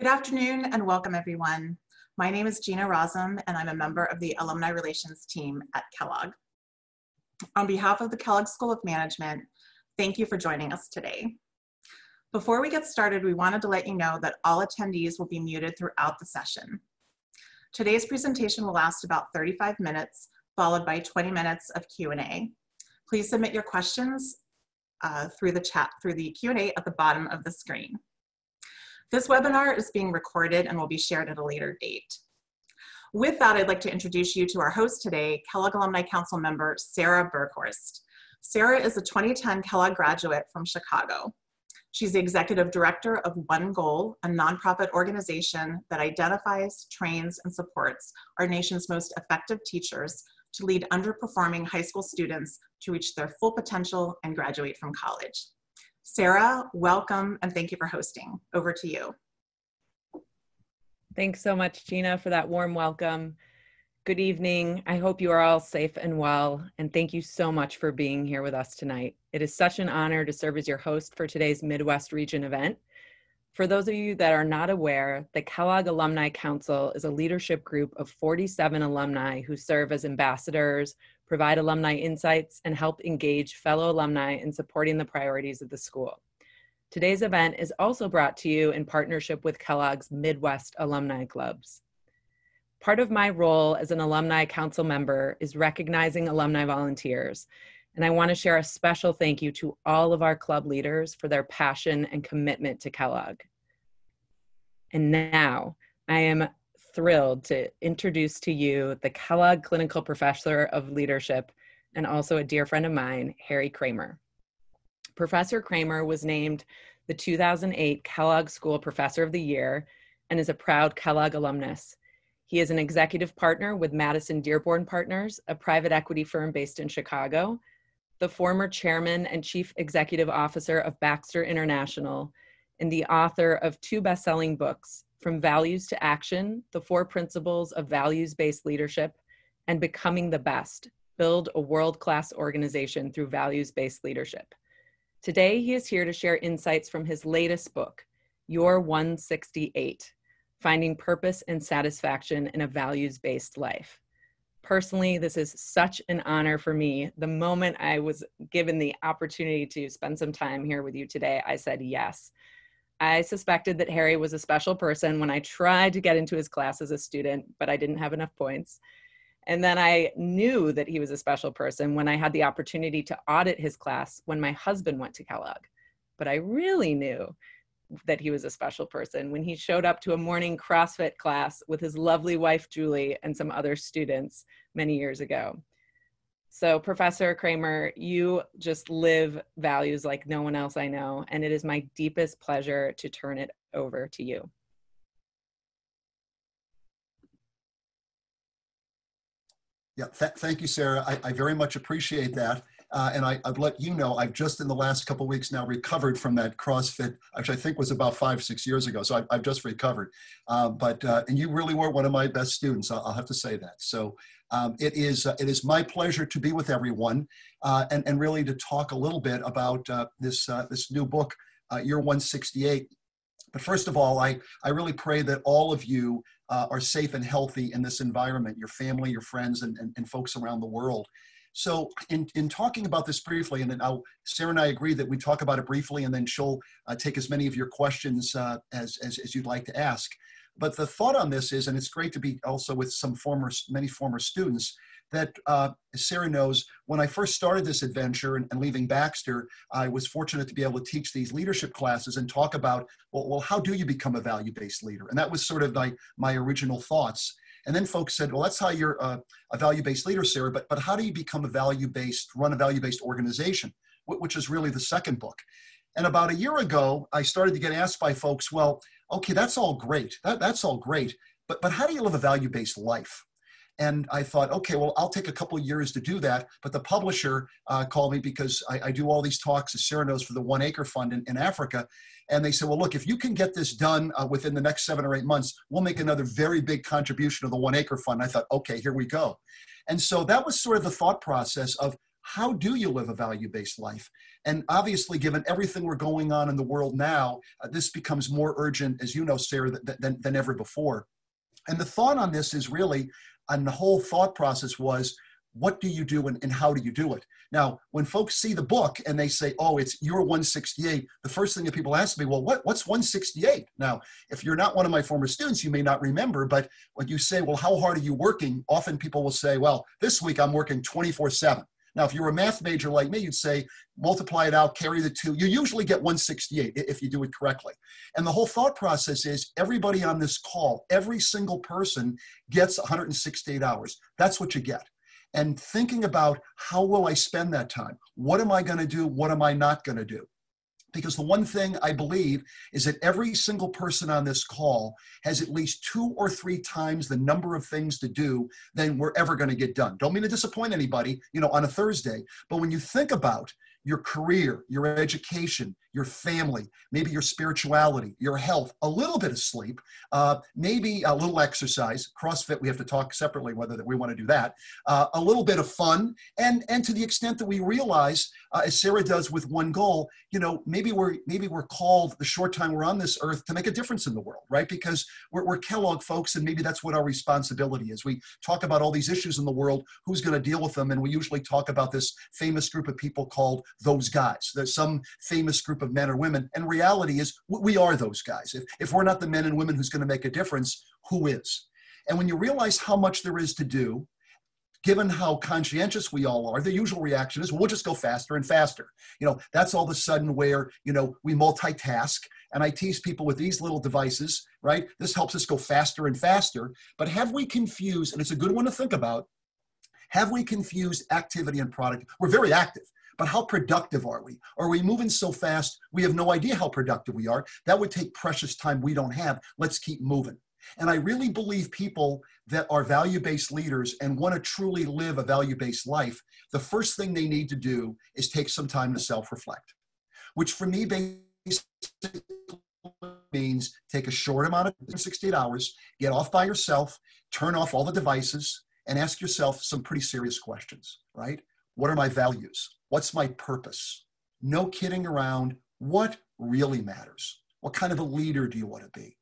Good afternoon and welcome everyone. My name is Gina Rosam and I'm a member of the Alumni Relations team at Kellogg. On behalf of the Kellogg School of Management, thank you for joining us today. Before we get started, we wanted to let you know that all attendees will be muted throughout the session. Today's presentation will last about 35 minutes, followed by 20 minutes of Q&A. Please submit your questions through the Q&A at the bottom of the screen. This webinar is being recorded and will be shared at a later date. With that, I'd like to introduce you to our host today, Kellogg Alumni Council member, Sarah Berghorst. Sarah is a 2010 Kellogg graduate from Chicago. She's the executive director of One Goal, a nonprofit organization that identifies, trains, and supports our nation's most effective teachers to lead underperforming high school students to reach their full potential and graduate from college. Sarah, welcome and thank you for hosting. Over to you. Thanks so much, Gina, for that warm welcome. Good evening. I hope you are all safe and well, and thank you so much for being here with us tonight. It is such an honor to serve as your host for today's Midwest Region event. For those of you that are not aware, the Kellogg Alumni Council is a leadership group of 47 alumni who serve as ambassadors, provide alumni insights, and help engage fellow alumni in supporting the priorities of the school. Today's event is also brought to you in partnership with Kellogg's Midwest Alumni Clubs. Part of my role as an Alumni Council member is recognizing alumni volunteers, and I want to share a special thank you to all of our club leaders for their passion and commitment to Kellogg. And now, I am thrilled to introduce to you the Kellogg Clinical Professor of Leadership and also a dear friend of mine, Harry Kraemer. Professor Kraemer was named the 2008 Kellogg School Professor of the Year and is a proud Kellogg alumnus. He is an executive partner with Madison Dearborn Partners, a private equity firm based in Chicago, the former chairman and chief executive officer of Baxter International, and the author of two best-selling books, From Values to Action, The Four Principles of Values-Based Leadership, and Becoming the Best, Build a World-Class Organization Through Values-Based Leadership. Today, he is here to share insights from his latest book, Your 168: Finding Purpose and Satisfaction in a Values-Based Life. Personally, this is such an honor for me. The moment I was given the opportunity to spend some time here with you today, I said yes. I suspected that Harry was a special person when I tried to get into his class as a student, but I didn't have enough points. And then I knew that he was a special person when I had the opportunity to audit his class when my husband went to Kellogg. But I really knew that he was a special person when he showed up to a morning CrossFit class with his lovely wife, Julie, and some other students many years ago. So Professor Kraemer, you just live values like no one else I know, and it is my deepest pleasure to turn it over to you. Yeah, thank you, Sarah. I very much appreciate that. And I've let you know, I've just in the last couple of weeks now recovered from that CrossFit, which I think was about 5 or 6 years ago. So I've just recovered. And you really were one of my best students. I'll have to say that. So it is my pleasure to be with everyone and really to talk a little bit about this new book, Your 168. But first of all, I really pray that all of you are safe and healthy in this environment, your family, your friends, and folks around the world. So in talking about this briefly, and then Sarah and I agree that we talk about it briefly, and then she'll take as many of your questions as you'd like to ask. But the thought on this is, and it's great to be also with many former students, that as Sarah knows, when I first started this adventure and leaving Baxter, I was fortunate to be able to teach these leadership classes and talk about, well how do you become a value-based leader? And that was sort of my original thoughts. And then folks said, well, that's how you're a value-based leader, Sarah, but how do you become run a value-based organization, which is really the second book. And about a year ago, I started to get asked by folks, well, okay, that's all great. That's all great, but how do you live a value-based life? And I thought, okay, well, I'll take a couple of years to do that. But the publisher called me because I do all these talks, as Sarah knows, for the One Acre Fund in Africa. And they said, well, look, if you can get this done within the next 7 or 8 months, we'll make another very big contribution to the One Acre Fund. I thought, okay, here we go. And so that was sort of the thought process of how do you live a value-based life? And obviously, given everything we're going on in the world now, this becomes more urgent, as you know, Sarah, than ever before. And the thought on this is really, and the whole thought process was, what do you do and how do you do it? Now, when folks see the book and they say, oh, it's Your 168, the first thing that people ask me, well, what's 168? Now, if you're not one of my former students, you may not remember, but when you say, well, how hard are you working? Often people will say, well, this week I'm working 24/7. Now, if you were a math major like me, you'd say, multiply it out, carry the two. You usually get 168 if you do it correctly. And the whole thought process is everybody on this call, every single person gets 168 hours. That's what you get. And thinking about how will I spend that time? What am I going to do? What am I not going to do? Because the one thing I believe is that every single person on this call has at least 2 or 3 times the number of things to do than we're ever going to get done. Don't mean to disappoint anybody, you know, on a Thursday, but when you think about your career, your education, your family, maybe your spirituality, your health, a little bit of sleep, maybe a little exercise, CrossFit, we have to talk separately whether that we want to do that, a little bit of fun, and to the extent that we realize, as Sarah does with One Goal, you know, maybe we're called the short time we're on this earth to make a difference in the world, right? Because we're Kellogg folks, and maybe that's what our responsibility is. We talk about all these issues in the world, who's going to deal with them, and we usually talk about this famous group of people called those guys. There's some famous group of men or women. And reality is we are those guys. If we're not the men and women who's going to make a difference, who is? And when you realize how much there is to do, given how conscientious we all are, the usual reaction is, well, we'll just go faster and faster. You know, that's all of a sudden where, you know, we multitask. And I tease people with these little devices, right? This helps us go faster and faster. But have we confused, and it's a good one to think about, have we confused activity and product? We're very active. But how productive are we? Are we moving so fast, we have no idea how productive we are? That would take precious time we don't have. Let's keep moving. And I really believe people that are value-based leaders and want to truly live a value-based life, the first thing they need to do is take some time to self-reflect, which for me basically means take a short amount of 68 hours, get off by yourself, turn off all the devices, and ask yourself some pretty serious questions, right? What are my values? What's my purpose? No kidding around. What really matters? What kind of a leader do you want to be?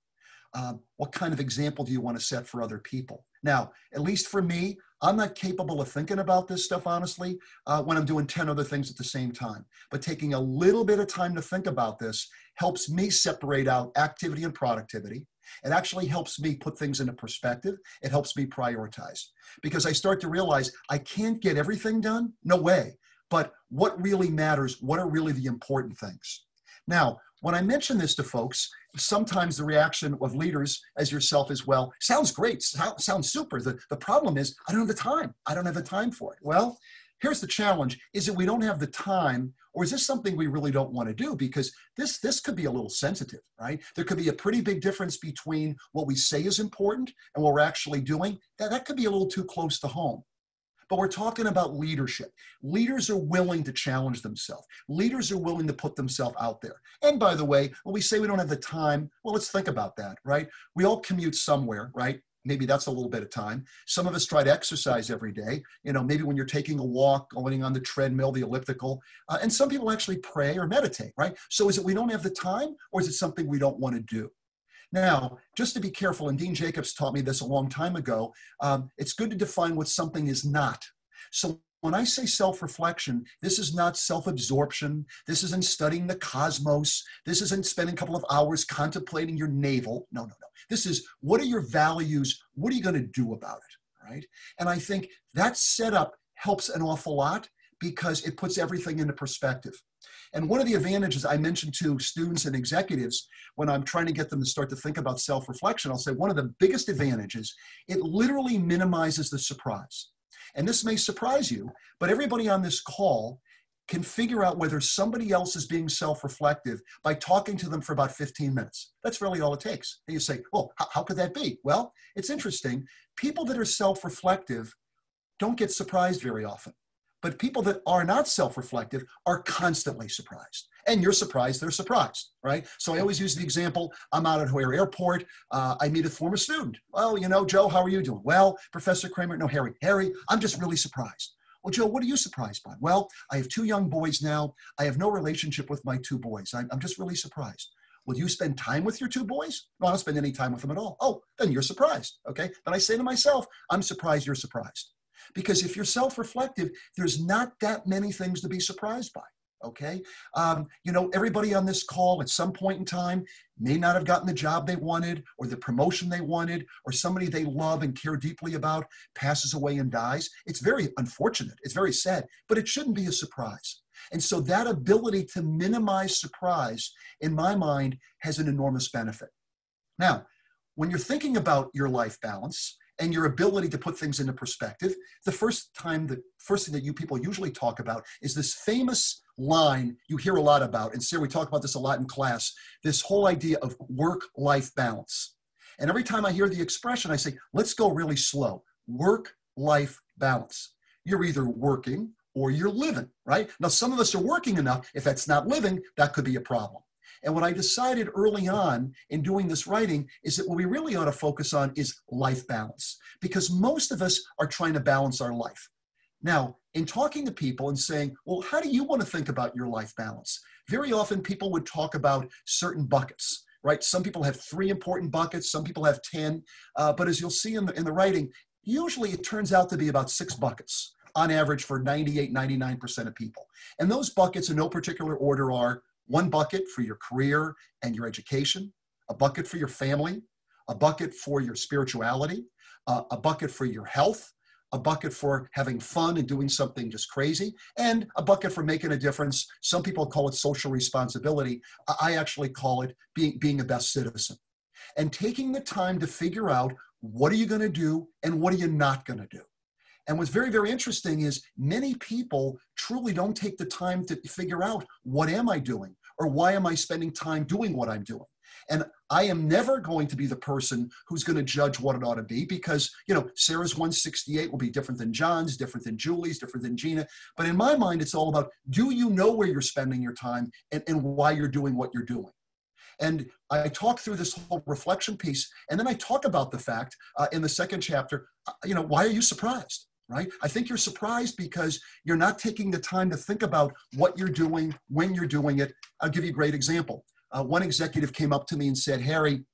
What kind of example do you want to set for other people? Now, at least for me, I'm not capable of thinking about this stuff, honestly, when I'm doing 10 other things at the same time. But taking a little bit of time to think about this helps me separate out activity and productivity. It actually helps me put things into perspective. It helps me prioritize because I start to realize I can't get everything done. No way. But what really matters? What are really the important things? Now, when I mention this to folks, sometimes the reaction of leaders as yourself is, well, sounds great. Sounds super. The problem is I don't have the time. I don't have the time for it. Well, here's the challenge is that we don't have the time, or is this something we really don't want to do? Because this could be a little sensitive, right? There could be a pretty big difference between what we say is important and what we're actually doing. That could be a little too close to home. But we're talking about leadership. Leaders are willing to challenge themselves. Leaders are willing to put themselves out there. And by the way, when we say we don't have the time, well, let's think about that, right? We all commute somewhere, right? Maybe that's a little bit of time. Some of us try to exercise every day. You know, maybe when you're taking a walk, going on the treadmill, the elliptical, and some people actually pray or meditate, right? So is it we don't have the time or is it something we don't want to do? Now, just to be careful, and Dean Jacobs taught me this a long time ago, it's good to define what something is not. So when I say self-reflection, this is not self-absorption. This isn't studying the cosmos. This isn't spending a couple of hours contemplating your navel. No, no, no. This is, what are your values? What are you going to do about it, right? And I think that setup helps an awful lot because it puts everything into perspective. And one of the advantages I mentioned to students and executives when I'm trying to get them to start to think about self-reflection, I'll say one of the biggest advantages, it literally minimizes the surprise. And this may surprise you, but everybody on this call can figure out whether somebody else is being self-reflective by talking to them for about 15 minutes. That's really all it takes. And you say, well, how could that be? Well, it's interesting. People that are self-reflective don't get surprised very often. But people that are not self-reflective are constantly surprised. And you're surprised, they're surprised, right? So I always use the example, I'm out at Hoyer Airport, I meet a former student. Well, you know, Joe, how are you doing? Well, Professor Kraemer, no, Harry, I'm just really surprised. Well, Joe, what are you surprised by? Well, I have two young boys now. I have no relationship with my two boys. I'm just really surprised. Will you spend time with your two boys? No, I don't spend any time with them at all. Oh, then you're surprised, okay? But I say to myself, I'm surprised you're surprised. Because if you're self-reflective, there's not that many things to be surprised by, okay? You know, everybody on this call at some point in time may not have gotten the job they wanted or the promotion they wanted, or somebody they love and care deeply about passes away and dies. It's very unfortunate. It's very sad, but it shouldn't be a surprise. And so that ability to minimize surprise, in my mind, has an enormous benefit. Now, when you're thinking about your life balance and your ability to put things into perspective, the first thing that you people usually talk about is this famous line you hear a lot about. And Sarah, we talk about this a lot in class, this whole idea of work-life balance. And every time I hear the expression, I say, let's go really slow. Work-life balance. You're either working or you're living, right? Now, some of us are working enough. If that's not living, that could be a problem. And what I decided early on in doing this writing is that what we really ought to focus on is life balance, because most of us are trying to balance our life. Now, in talking to people and saying, well, how do you want to think about your life balance? Very often people would talk about certain buckets, right? Some people have 3 important buckets, some people have 10, but as you'll see in the writing, usually it turns out to be about 6 buckets on average for 98, 99% of people. And those buckets in no particular order are 1 bucket for your career and your education, a bucket for your family, a bucket for your spirituality, a bucket for your health, a bucket for having fun and doing something just crazy, and a bucket for making a difference. Some people call it social responsibility. I actually call it being a best citizen. And taking the time to figure out, what are you going to do and what are you not going to do? And what's very, very interesting is many people truly don't take the time to figure out, what am I doing, or why am I spending time doing what I'm doing? And I am never going to be the person who's going to judge what it ought to be, because, you know, Sarah's 168 will be different than John's, different than Julie's, different than Gina. But in my mind, it's all about, do you know where you're spending your time and why you're doing what you're doing? And I talk through this whole reflection piece. And then I talk about the fact in the second chapter, you know, why are you surprised? Right? I think you're surprised because you're not taking the time to think about what you're doing, when you're doing it. I'll give you a great example. One executive came up to me and said, Harry,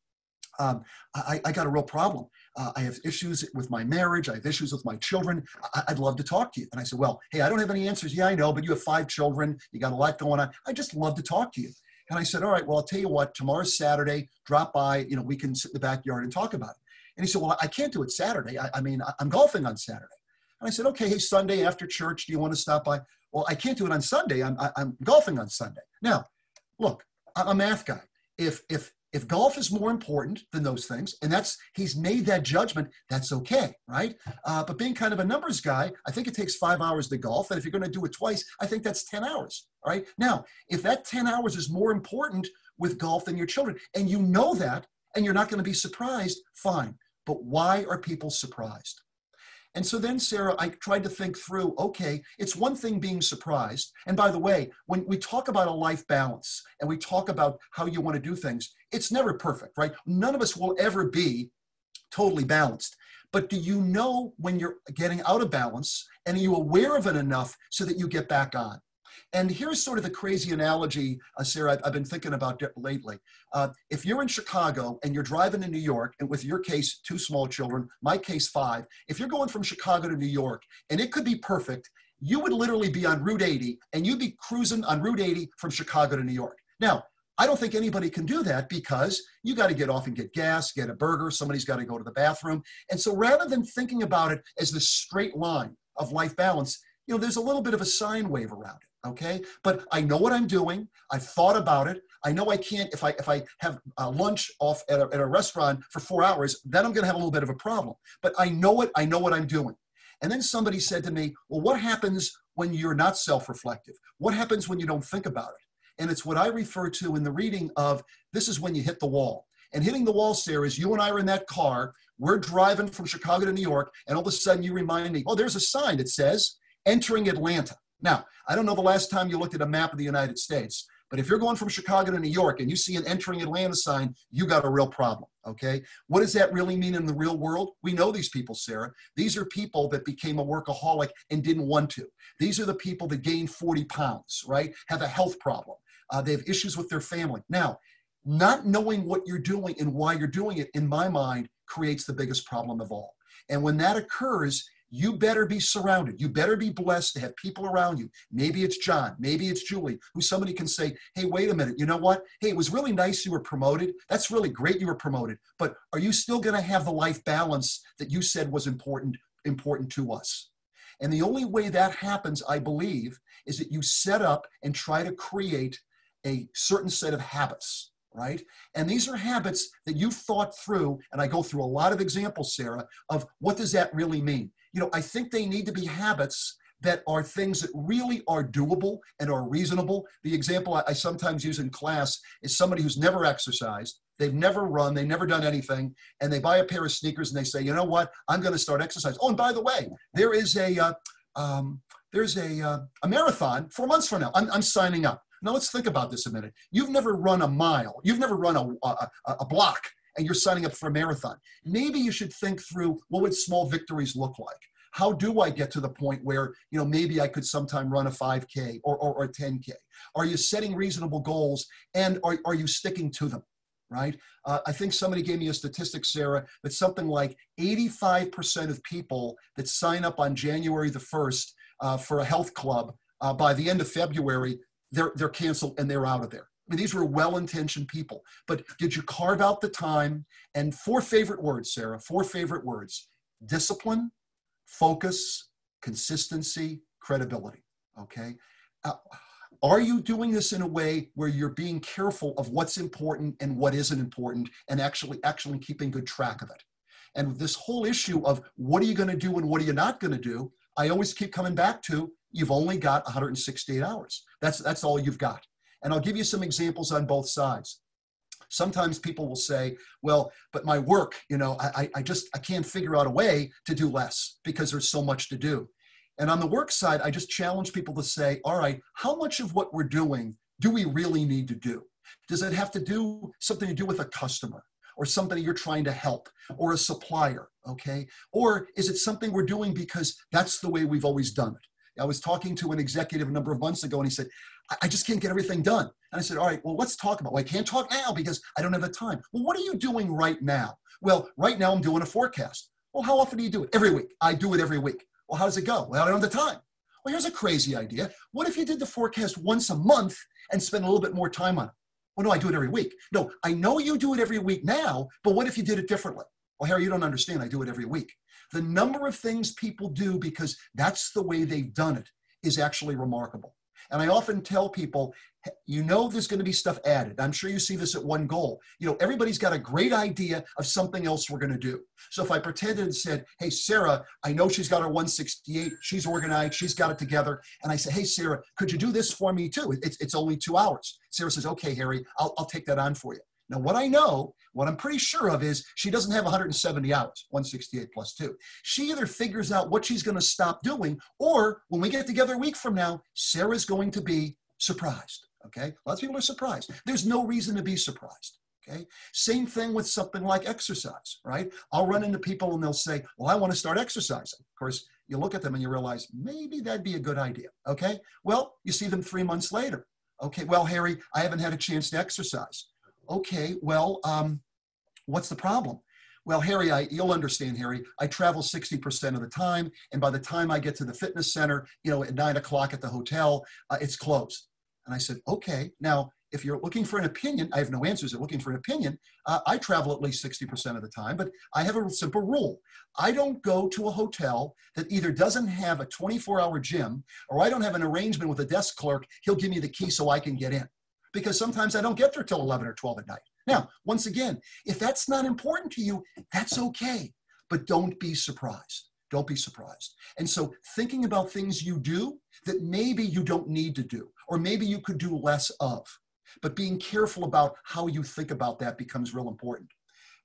I got a real problem. I have issues with my marriage. I have issues with my children. I'd love to talk to you. And I said, well, hey, I don't have any answers. Yeah, I know, but you have 5 children. You got a lot going on. I just love to talk to you. And I said, all right, well, I'll tell you what, tomorrow's Saturday, drop by, you know, we can sit in the backyard and talk about it. And he said, well, I can't do it Saturday. I'm golfing on Saturday. And I said, okay, hey, Sunday after church, do you want to stop by? Well, I can't do it on Sunday. I'm golfing on Sunday. Now, look, I'm a math guy. If golf is more important than those things, and he's made that judgment, that's okay, right? But being kind of a numbers guy, I think it takes 5 hours to golf. And if you're going to do it twice, I think that's 10 hours, right? Now, if that 10 hours is more important with golf than your children, and you know that, and you're not going to be surprised, fine. But why are people surprised? And so then, Sarah, I tried to think through, okay, it's one thing being surprised. And by the way, when we talk about a life balance and we talk about how you want to do things, it's never perfect, right? None of us will ever be totally balanced. But do you know when you're getting out of balance, and are you aware of it enough so that you get back on? And here's sort of the crazy analogy, Sarah, I've been thinking about lately. If you're in Chicago and you're driving to New York, and with your case, 2 small children, my case 5, if you're going from Chicago to New York, and it could be perfect, you would literally be on Route 80, and you'd be cruising on Route 80 from Chicago to New York. Now, I don't think anybody can do that, because you got to get off and get gas, get a burger, somebody's got to go to the bathroom. And so rather than thinking about it as this straight line of life balance, you know, there's a little bit of a sine wave around it. Okay, but I know what I'm doing. I've thought about it. I know I can't, if I have lunch off at a restaurant for 4 hours, then I'm going to have a little bit of a problem. But I know what I'm doing. And then somebody said to me, well, what happens when you're not self-reflective? What happens when you don't think about it? And it's what I refer to in the reading of, this is when you hit the wall. And hitting the wall, Sarah, is you and I are in that car. We're driving from Chicago to New York. And all of a sudden you remind me, oh, there's a sign that says entering Atlanta. Now, I don't know the last time you looked at a map of the United States, But if you're going from Chicago to New York and you see an entering Atlanta sign, you got a real problem, okay? What does that really mean in the real world? We know these people, Sarah. These are people that became a workaholic and didn't want to. These are the people that gained 40 pounds, right? Have a health problem. They have issues with their family. Now, not knowing what you're doing and why you're doing it, in my mind, creates the biggest problem of all. And when that occurs, you better be surrounded. You better be blessed to have people around you. Maybe it's John, maybe it's Julie, who somebody can say, hey, wait a minute, you know what? Hey, it was really nice you were promoted. That's really great you were promoted, but are you still gonna have the life balance that you said was important to us? And the only way that happens, I believe, is that you set up and try to create a certain set of habits. Right? And these are habits that you've thought through, and I go through a lot of examples, Sarah, of what does that really mean? You know, I think they need to be habits that are things that really are doable and are reasonable. The example I sometimes use in class is somebody who's never exercised, they've never run, they've never done anything, and they buy a pair of sneakers and they say, you know what, I'm going to start exercising. Oh, and by the way, there is a marathon 4 months from now. I'm signing up. Now let's think about this a minute. You've never run a mile. You've never run a block, and you're signing up for a marathon. Maybe you should think through, what would small victories look like? How do I get to the point where, you know, maybe I could sometime run a 5K or a 10K? Are you setting reasonable goals, and are you sticking to them, right? I think somebody gave me a statistic, Sarah, that something like 85% of people that sign up on January the 1st for a health club, by the end of February, they're canceled and they're out of there. I mean, these were well-intentioned people, but did you carve out the time? And four favorite words, Sarah, four favorite words: discipline, focus, consistency, credibility, okay? Are you doing this in a way where you're being careful of what's important and what isn't important, and actually keeping good track of it? And this whole issue of what are you going to do and what are you not going to do, I always keep coming back to, you've only got 168 hours. That's all you've got. And I'll give you some examples on both sides. Sometimes people will say, well, but my work, you know, I can't figure out a way to do less because there's so much to do. And on the work side, I just challenge people to say, all right, how much of what we're doing do we really need to do? Does it have to do something to do with a customer, or somebody you're trying to help, or a supplier, okay? Or is it something we're doing because that's the way we've always done it? I was talking to an executive a number of months ago, and he said, I just can't get everything done. And I said, all right, well, let's talk about it. Well, I can't talk now because I don't have the time. Well, what are you doing right now? Well, right now I'm doing a forecast. Well, how often do you do it? Every week. I do it every week. Well, how does it go? Well, I don't have the time. Well, here's a crazy idea. What if you did the forecast once a month and spent a little bit more time on it? Well, no, I do it every week. No, I know you do it every week now, but what if you did it differently? Well, Harry, you don't understand. I do it every week. The number of things people do because that's the way they've done it is actually remarkable. And I often tell people, you know, there's going to be stuff added. I'm sure you see this at One Goal. You know, everybody's got a great idea of something else we're going to do. So if I pretended and said, hey, Sarah, I know she's got her 168. She's organized. She's got it together. And I say, hey, Sarah, could you do this for me too? It's only 2 hours. Sarah says, okay, Harry, I'll take that on for you. Now, what I know, what I'm pretty sure of is she doesn't have 170 hours, 168 plus two. She either figures out what she's going to stop doing, or when we get together a week from now, Sarah's going to be surprised, okay? Lots of people are surprised. There's no reason to be surprised, okay? Same thing with something like exercise, right? I'll run into people and they'll say, well, I want to start exercising. Of course, you look at them and you realize maybe that'd be a good idea, okay? Well, you see them 3 months later. Okay, well, Harry, I haven't had a chance to exercise. Okay, well, what's the problem? Well, Harry, you'll understand, Harry, I travel 60% of the time, and by the time I get to the fitness center, you know, at 9 o'clock at the hotel, it's closed. And I said, okay, now, if you're looking for an opinion, I have no answers, you're looking for an opinion, I travel at least 60% of the time, but I have a simple rule. I don't go to a hotel that either doesn't have a 24-hour gym, or I don't have an arrangement with a desk clerk, he'll give me the key so I can get in. Because sometimes I don't get there till 11 or 12 at night. Now, once again, if that's not important to you, that's okay. But don't be surprised. Don't be surprised. And so thinking about things you do that maybe you don't need to do, or maybe you could do less of, but being careful about how you think about that becomes real important.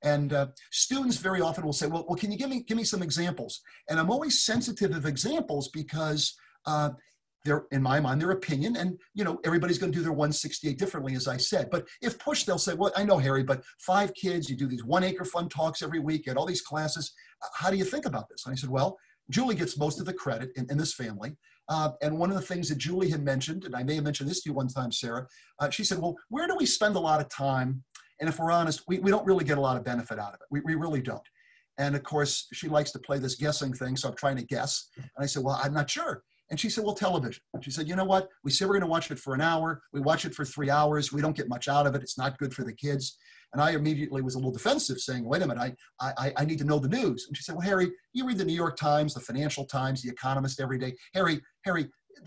And students very often will say, well, can you give me some examples? And I'm always sensitive of examples because their, in my mind, their opinion. And, you know, everybody's going to do their 168 differently, as I said. But if pushed, they'll say, well, I know, Harry, but 5 kids, you do these One Acre Fund talks every week at all these classes. How do you think about this? And I said, well, Julie gets most of the credit in this family. And one of the things that Julie had mentioned, and I may have mentioned this to you one time, Sarah, she said, well, where do we spend a lot of time? And if we're honest, we don't really get a lot of benefit out of it. We really don't. And of course, she likes to play this guessing thing. So I'm trying to guess. And I said, well, I'm not sure. And she said, well, television. She said, you know what? We say we're going to watch it for an hour. We watch it for 3 hours. We don't get much out of it. It's not good for the kids. And I immediately was a little defensive, saying, wait a minute, I need to know the news. And she said, well, Harry, you read the New York Times, the Financial Times, the Economist every day. Harry,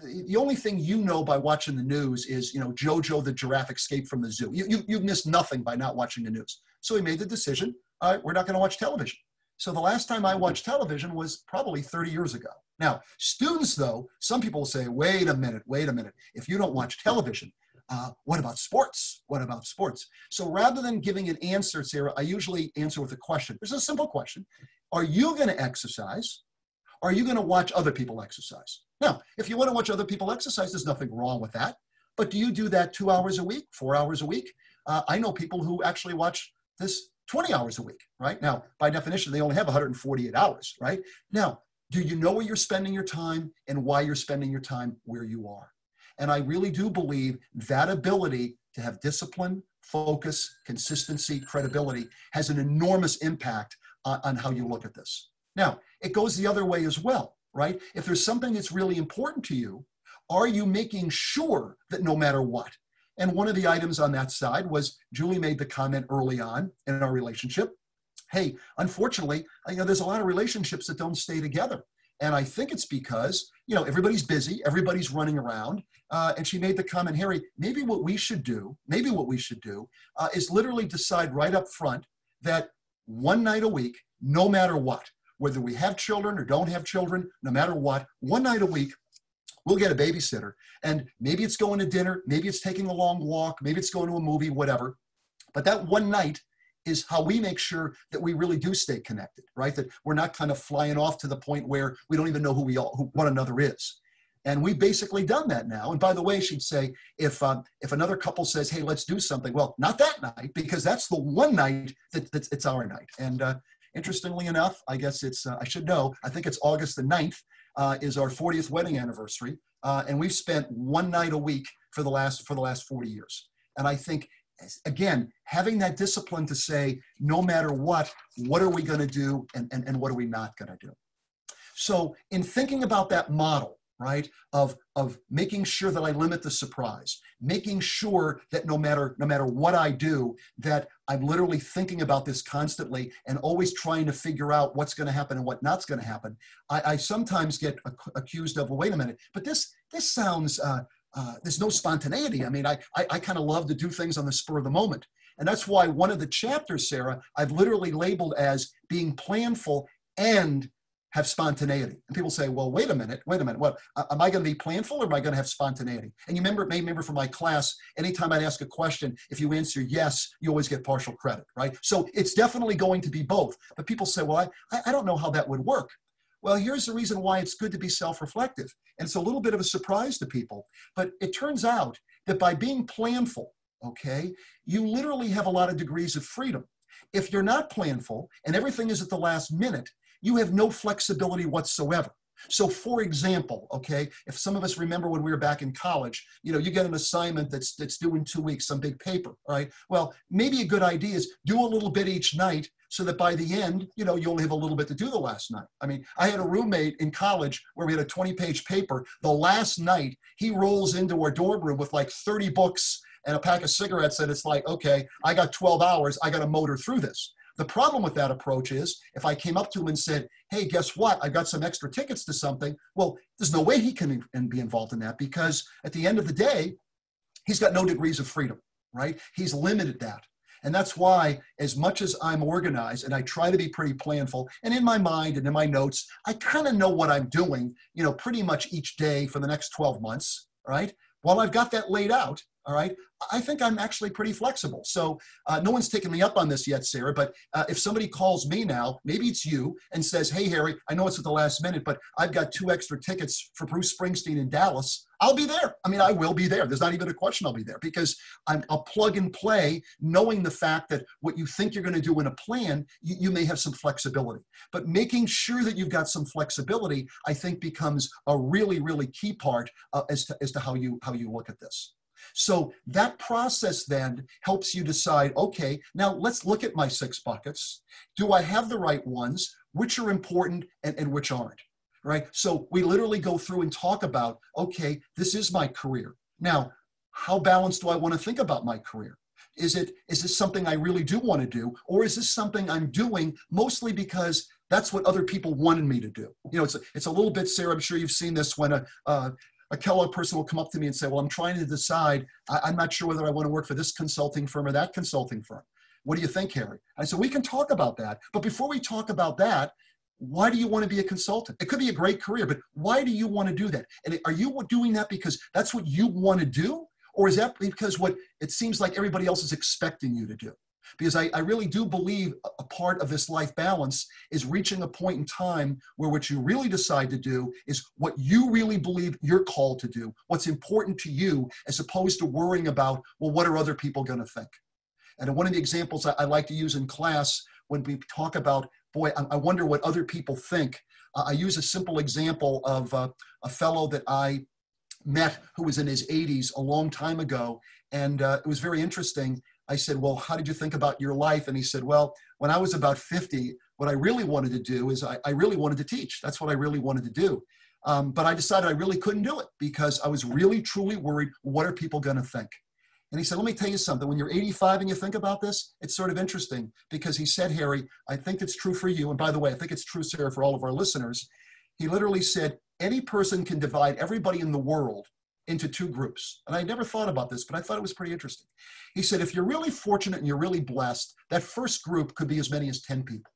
the only thing you know by watching the news is, you know, Jojo the giraffe escaped from the zoo. You've missed nothing by not watching the news. So we made the decision, all right, we're not going to watch television. So the last time I watched television was probably 30 years ago. Now, students, though, some people say, wait a minute. If you don't watch television, what about sports? What about sports? So rather than giving an answer, Sarah, I usually answer with a question. It's a simple question. Are you going to exercise? Are you going to watch other people exercise? Now, if you want to watch other people exercise, there's nothing wrong with that. But do you do that 2 hours a week, 4 hours a week? I know people who actually watch this 20 hours a week, right? Now, by definition, they only have 148 hours, right? Now, do you know where you're spending your time and why you're spending your time where you are? And I really do believe that ability to have discipline, focus, consistency, credibility has an enormous impact on how you look at this. Now, it goes the other way as well, right? If there's something that's really important to you, are you making sure that no matter what? And one of the items on that side was Julie made the comment early on in our relationship, hey, unfortunately, you know, there's a lot of relationships that don't stay together. And I think it's because, you know, everybody's busy, everybody's running around. And she made the comment, Harry, maybe what we should do is literally decide right up front that one night a week, no matter what, whether we have children or don't have children, no matter what, one night a week, we'll get a babysitter. And maybe it's going to dinner, maybe it's taking a long walk, maybe it's going to a movie, whatever. But that one night is how we make sure that we really do stay connected, right? That we're not kind of flying off to the point where we don't even know who one another is. And we've basically done that now. And by the way, she'd say, if another couple says, hey, let's do something, well, not that night, because that's the one night that it's our night. And interestingly enough, I guess it's, I should know, I think it's August the 9th is our 40th wedding anniversary. And we've spent one night a week for the last 40 years. And I think, again, having that discipline to say, no matter what are we going to do and what are we not going to do? So in thinking about that model, right, of making sure that I limit the surprise, making sure that no matter what I do, that I'm literally thinking about this constantly and always trying to figure out what's going to happen and what not's going to happen. I sometimes get accused of, well, wait a minute, but this sounds... there's no spontaneity. I mean, I kind of love to do things on the spur of the moment. And that's why one of the chapters, Sarah, I've literally labeled as being planful and have spontaneity. And people say, well, wait a minute. What, am I going to be planful or am I going to have spontaneity? And you remember from my class, anytime I'd ask a question, if you answer yes, you always get partial credit, right? So it's definitely going to be both. But people say, well, I don't know how that would work. Well, here's the reason why it's good to be self-reflective. And it's a little bit of a surprise to people, but it turns out that by being planful, okay, you literally have a lot of degrees of freedom. If you're not planful and everything is at the last minute, you have no flexibility whatsoever. So for example, okay, if some of us remember when we were back in college, you know, you get an assignment that's due in 2 weeks, some big paper, right? Well, maybe a good idea is do a little bit each night so that by the end, you know, you only have a little bit to do the last night. I mean, I had a roommate in college where we had a 20-page paper. The last night, he rolls into our dorm room with like 30 books and a pack of cigarettes, and it's like, okay, I got 12 hours. I got to motor through this. The problem with that approach is if I came up to him and said, hey, guess what? I got some extra tickets to something. Well, there's no way he can be involved in that because at the end of the day, he's got no degrees of freedom, right? He's limited that. And that's why as much as I'm organized and I try to be pretty planful and in my mind and in my notes, I kind of know what I'm doing, you know, pretty much each day for the next 12 months, right? While I've got that laid out, All right. I think I'm actually pretty flexible. So no one's taken me up on this yet, Sarah, but if somebody calls me now, maybe it's you, and says, hey, Harry, I know it's at the last minute, but I've got 2 extra tickets for Bruce Springsteen in Dallas. I'll be there. I mean, I will be there. There's not even a question I'll be there, because I'm a plug and play, knowing the fact that what you think you're going to do in a plan, you may have some flexibility. But making sure that you've got some flexibility, I think, becomes a really, really key part as to how you look at this. So that process then helps you decide, okay, now let's look at my 6 buckets. Do I have the right ones? Which are important and which aren't? Right? So we literally go through and talk about, okay, this is my career. Now, how balanced do I want to think about my career? Is this something I really do want to do? Or is this something I'm doing mostly because that's what other people wanted me to do? You know, it's a little bit, Sarah, I'm sure you've seen this, when a Kellogg person will come up to me and say, well, I'm trying to decide, I'm not sure whether I want to work for this consulting firm or that consulting firm. What do you think, Harry? I said, we can talk about that. But before we talk about that, why do you want to be a consultant? It could be a great career, but why do you want to do that? And are you doing that because that's what you want to do? Or is that because what it seems like everybody else is expecting you to do? Because I really do believe a part of this life balance is reaching a point in time where what you really decide to do is what you really believe you're called to do, what's important to you, as opposed to worrying about, well, what are other people going to think? And one of the examples I like to use in class when we talk about, boy, I wonder what other people think. I use a simple example of a fellow that I met who was in his 80s a long time ago. And it was very interesting. I said, well, how did you think about your life? And he said, well, when I was about 50, what I really wanted to do is I really wanted to teach. That's what I really wanted to do. But I decided I really couldn't do it because I was really, truly worried, what are people going to think? And he said, let me tell you something. When you're 85 and you think about this, it's sort of interesting, because he said, Harry, I think it's true for you. And by the way, I think it's true, Sarah, for all of our listeners. He literally said, any person can divide everybody in the world into 2 groups. And I never thought about this, but I thought it was pretty interesting. He said, if you're really fortunate and you're really blessed, that first group could be as many as 10 people.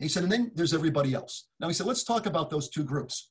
And he said, and then there's everybody else. Now he said, let's talk about those 2 groups.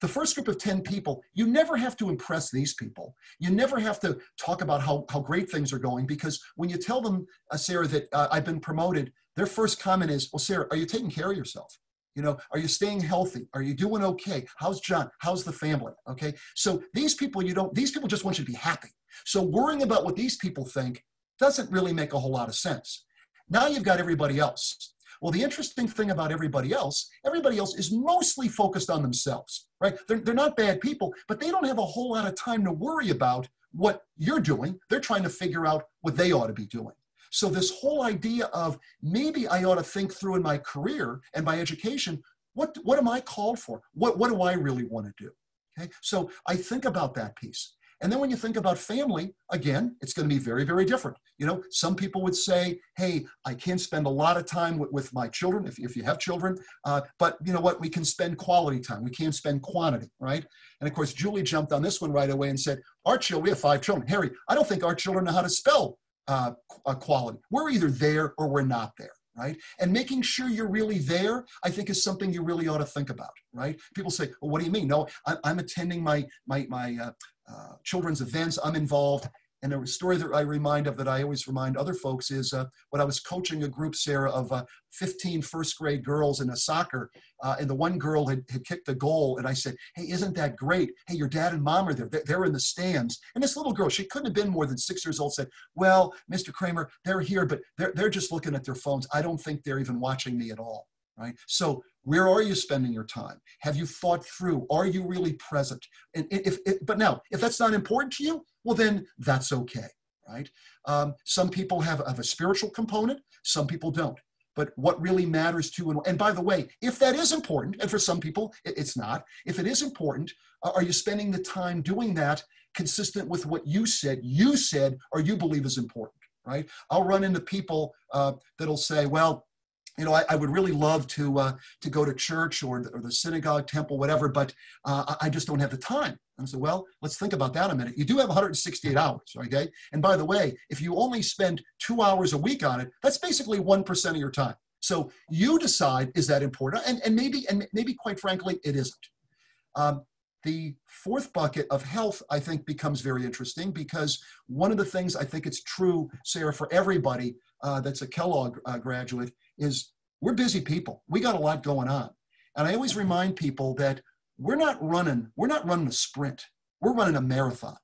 The first group of 10 people, you never have to impress these people. You never have to talk about how great things are going, because when you tell them, Sarah, that I've been promoted, their first comment is, well, Sarah, are you taking care of yourself? You know, are you staying healthy? Are you doing okay? How's John? How's the family? Okay. So these people just want you to be happy. So worrying about what these people think doesn't really make a whole lot of sense. Now you've got everybody else. Well, the interesting thing about everybody else is mostly focused on themselves, right? They're not bad people, but they don't have a whole lot of time to worry about what you're doing. They're trying to figure out what they ought to be doing. So this whole idea of maybe I ought to think through in my career and my education, what am I called for? What do I really want to do? Okay, so I think about that piece. And then when you think about family, again, it's going to be very, very different. You know, some people would say, hey, I can't spend a lot of time with my children, if you have children, but you know what, we can spend quality time. We can't spend quantity, right? And of course, Julie jumped on this one right away and said, we have 5 children. Harry, I don't think our children know how to spell quality. We're either there or we're not there, right? And making sure you're really there, I think, is something you really ought to think about, right? People say, well, what do you mean? No, I'm attending my children's events. I'm involved. And a story that I remind of, that I always remind other folks, is when I was coaching a group, Sarah, of 15 first grade girls in a soccer, and the one girl had kicked a goal. And I said, hey, isn't that great? Hey, your dad and mom are there. They're in the stands. And this little girl, she couldn't have been more than 6 years old, said, well, Mr. Kraemer, they're here, but they're just looking at their phones. I don't think they're even watching me at all, right? So where are you spending your time? Have you thought through? Are you really present? And but now, if that's not important to you, well, then that's okay, right? Some people have a spiritual component, some people don't. But what really matters to you, and by the way, if that is important, and for some people it's not, if it is important, are you spending the time doing that consistent with what you said or you believe is important, right? I'll run into people that'll say, well, you know, I would really love to go to church or the synagogue, temple, whatever, but I just don't have the time. And so, well, let's think about that a minute. You do have 168 hours, okay? And by the way, if you only spend 2 hours a week on it, that's basically 1% of your time. So you decide, is that important? And maybe quite frankly, it isn't. The fourth bucket of health, I think, becomes very interesting, because one of the things I think it's true, Sarah, for everybody that's a Kellogg graduate is we're busy people. We got a lot going on. And I always remind people that we're not running a sprint. We're running a marathon.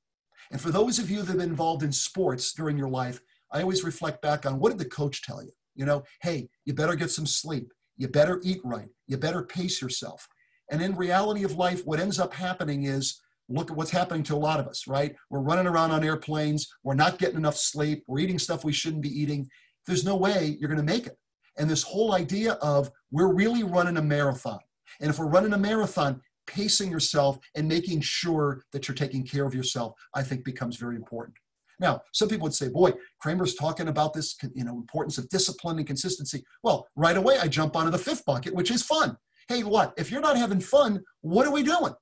And for those of you that have been involved in sports during your life, I always reflect back on, what did the coach tell you? You know, hey, you better get some sleep. You better eat right. You better pace yourself. And in reality of life, what ends up happening is, look at what's happening to a lot of us, right? We're running around on airplanes. We're not getting enough sleep. We're eating stuff we shouldn't be eating. There's no way you're going to make it. And this whole idea of we're really running a marathon. And if we're running a marathon, pacing yourself and making sure that you're taking care of yourself, I think becomes very important. Now, some people would say, boy, Kraemer's talking about this, you know, importance of discipline and consistency. Well, right away, I jump onto the fifth bucket, which is fun. Hey, what? If you're not having fun, what are we doing?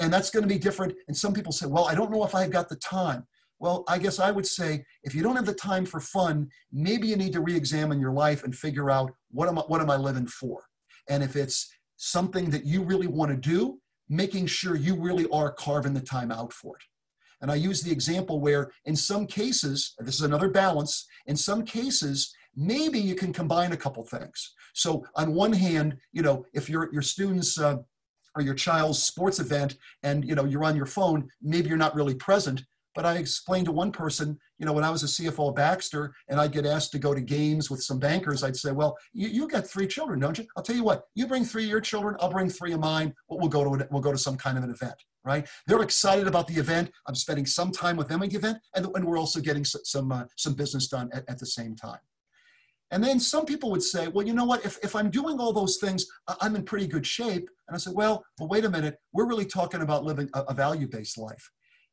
And that's going to be different. And some people say, well, I don't know if I've got the time. Well, I guess I would say, if you don't have the time for fun, maybe you need to reexamine your life and figure out, what am I living for? And if it's something that you really want to do, making sure you really are carving the time out for it. And I use the example where in some cases, this is another balance, in some cases, maybe you can combine a couple things. So on one hand, you know, if your students or your child's sports event and, you know, you're on your phone, maybe you're not really present. But I explained to one person, you know, when I was a CFO at Baxter and I'd get asked to go to games with some bankers, I'd say, well, you got three children, don't you? I'll tell you what, you bring three of your children, I'll bring three of mine, but we'll go to some kind of an event, right? They're excited about the event. I'm spending some time with them at the event, and we're also getting some business done at the same time. And then some people would say, well, you know what, if I'm doing all those things, I'm in pretty good shape. And I said, well, but wait a minute, we're really talking about living a value-based life.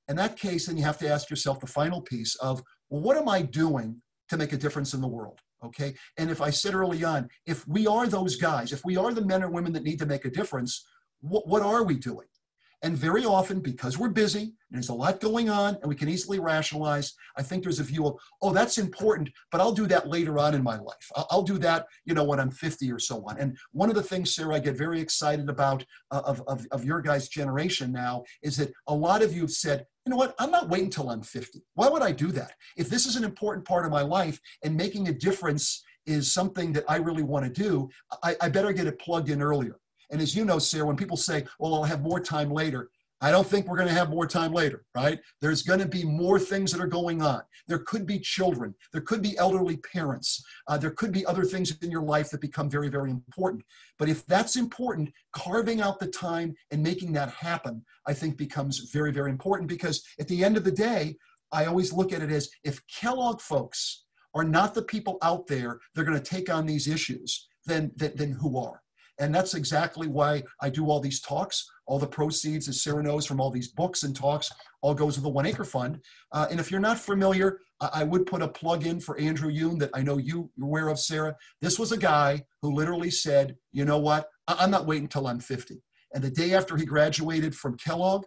In that case, then you have to ask yourself the final piece of, well, what am I doing to make a difference in the world, okay? And if I said early on, if we are those guys, if we are the men or women that need to make a difference, what are we doing? And very often, because we're busy, and there's a lot going on, and we can easily rationalize, I think there's a view of, oh, that's important, but I'll do that later on in my life. I'll do that, you know, when I'm 50 or so on. And one of the things, Sarah, I get very excited about of your guys' generation now is that a lot of you have said, you know what, I'm not waiting till I'm 50. Why would I do that? If this is an important part of my life and making a difference is something that I really want to do, I better get it plugged in earlier. And as you know, Sarah, when people say, well, I'll have more time later, I don't think we're going to have more time later, right? There's going to be more things that are going on. There could be children. There could be elderly parents. There could be other things in your life that become very, very important. But if that's important, carving out the time and making that happen, I think becomes very, very important, because at the end of the day, I always look at it as, if Kellogg folks are not the people out there that are going to take on these issues, then who are? And that's exactly why I do all these talks. All the proceeds, as Sarah knows, from all these books and talks, all goes to the One Acre Fund. And if you're not familiar, I would put a plug in for Andrew Youn that I know you're aware of, Sarah. This was a guy who literally said, you know what, I'm not waiting until I'm 50. And the day after he graduated from Kellogg,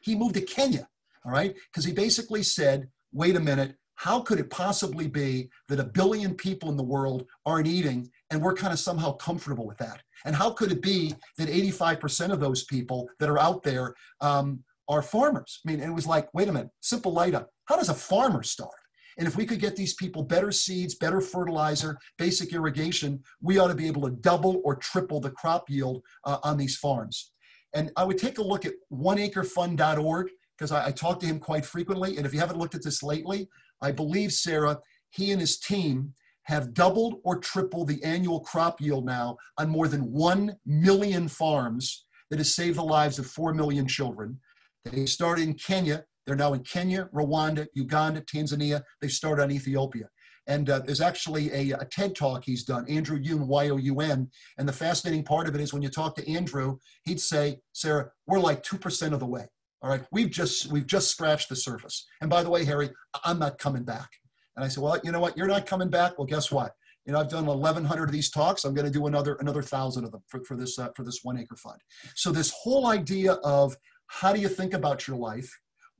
he moved to Kenya, all right? Because he basically said, wait a minute, how could it possibly be that 1 billion people in the world aren't eating and we're kind of somehow comfortable with that? And how could it be that 85% of those people that are out there are farmers? I mean, it was like, wait a minute, simple light up. How does a farmer starve? And if we could get these people better seeds, better fertilizer, basic irrigation, we ought to be able to double or triple the crop yield on these farms. And I would take a look at oneacrefund.org, because I talk to him quite frequently. And if you haven't looked at this lately, I believe, Sarah, he and his team have doubled or tripled the annual crop yield now on more than 1 million farms that has saved the lives of 4 million children. They started in Kenya. They're now in Kenya, Rwanda, Uganda, Tanzania. They started on Ethiopia. And there's actually a TED Talk he's done, Andrew Youn, Y-O-U-N. And the fascinating part of it is when you talk to Andrew, he'd say, Sarah, we're like 2% of the way. All right, we've just scratched the surface. And by the way, Harry, I'm not coming back. And I said, well, you know what? You're not coming back. Well, guess what? You know, I've done 1,100 of these talks. I'm going to do another 1,000 of them for this One Acre Fund. So this whole idea of, how do you think about your life?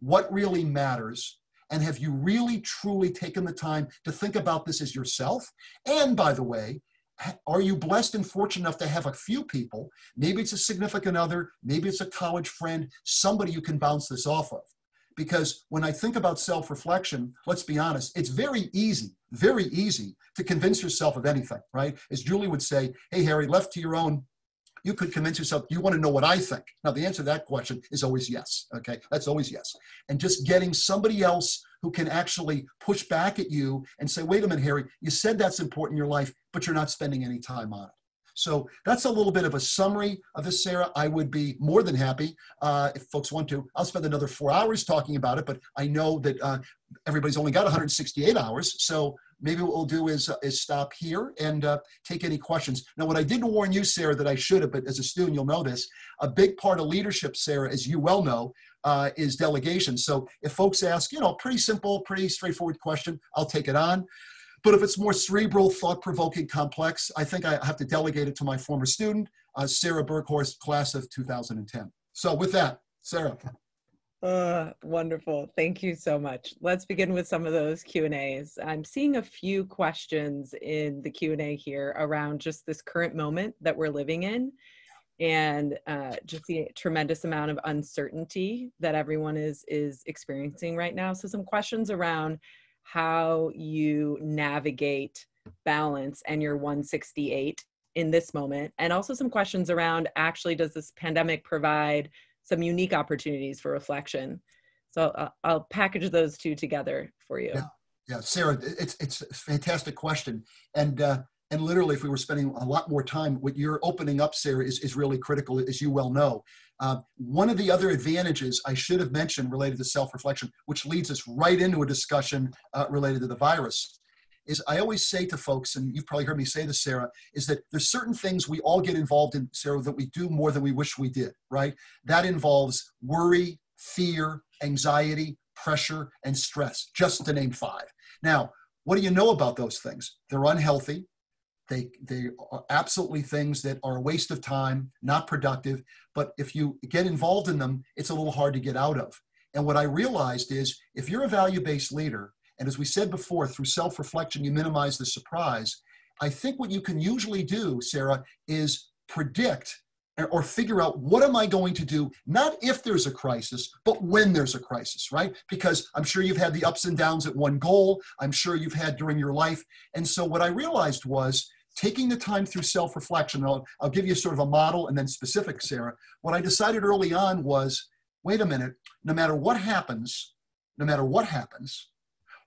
What really matters? And have you really truly taken the time to think about this as yourself? And by the way, Are you blessed and fortunate enough to have a few people? Maybe it's a significant other, maybe it's a college friend, somebody you can bounce this off of. Because when I think about self-reflection, let's be honest, it's very easy to convince yourself of anything, right? As Julie would say, hey, Harry, left to your own, you could convince yourself, you want to know what I think. Now, the answer to that question is always yes, okay? That's always yes. And just getting somebody else who can actually push back at you and say, wait a minute, Harry, you said that's important in your life, but you're not spending any time on it. So that's a little bit of a summary of this, Sarah. I would be more than happy if folks want to. I'll spend another 4 hours talking about it, but I know that everybody's only got 168 hours. So maybe what we'll do is stop here and take any questions. Now, what I did warn you, Sarah, that I should have, but as a student, you'll know this. A big part of leadership, Sarah, as you well know, is delegation. So if folks ask, you know, pretty simple, pretty straightforward question, I'll take it on. But if it's more cerebral, thought-provoking, complex, I think I have to delegate it to my former student, Sarah Berghorst, class of 2010. So with that, Sarah. Wonderful. Thank you so much. Let's begin with some of those Q&As. I'm seeing a few questions in the Q&A here around just this current moment that we're living in and just the tremendous amount of uncertainty that everyone is experiencing right now. So some questions around how you navigate balance and your 168 in this moment. And also some questions around actually, does this pandemic provide some unique opportunities for reflection? So I'll package those two together for you. Yeah, Sarah, it's a fantastic question. And literally, if we were spending a lot more time, what you're opening up, Sarah, is really critical, as you well know. One of the other advantages I should have mentioned related to self-reflection, which leads us right into a discussion related to the virus, is I always say to folks, and you've probably heard me say this, Sarah, is that there's certain things we all get involved in, Sarah, that we do more than we wish we did, right? That involves worry, fear, anxiety, pressure, and stress, just to name five. Now, what do you know about those things? They're unhealthy. They are absolutely things that are a waste of time, not productive, but if you get involved in them, it's a little hard to get out of. And what I realized is if you're a value-based leader, and as we said before, through self-reflection, you minimize the surprise. I think what you can usually do, Sarah, is predict or figure out what am I going to do, not if there's a crisis, but when there's a crisis, right? Because I'm sure you've had the ups and downs at One Goal. I'm sure you've had during your life. And so what I realized was, taking the time through self-reflection, I'll give you sort of a model and then specific, Sarah. What I decided early on was, wait a minute, no matter what happens,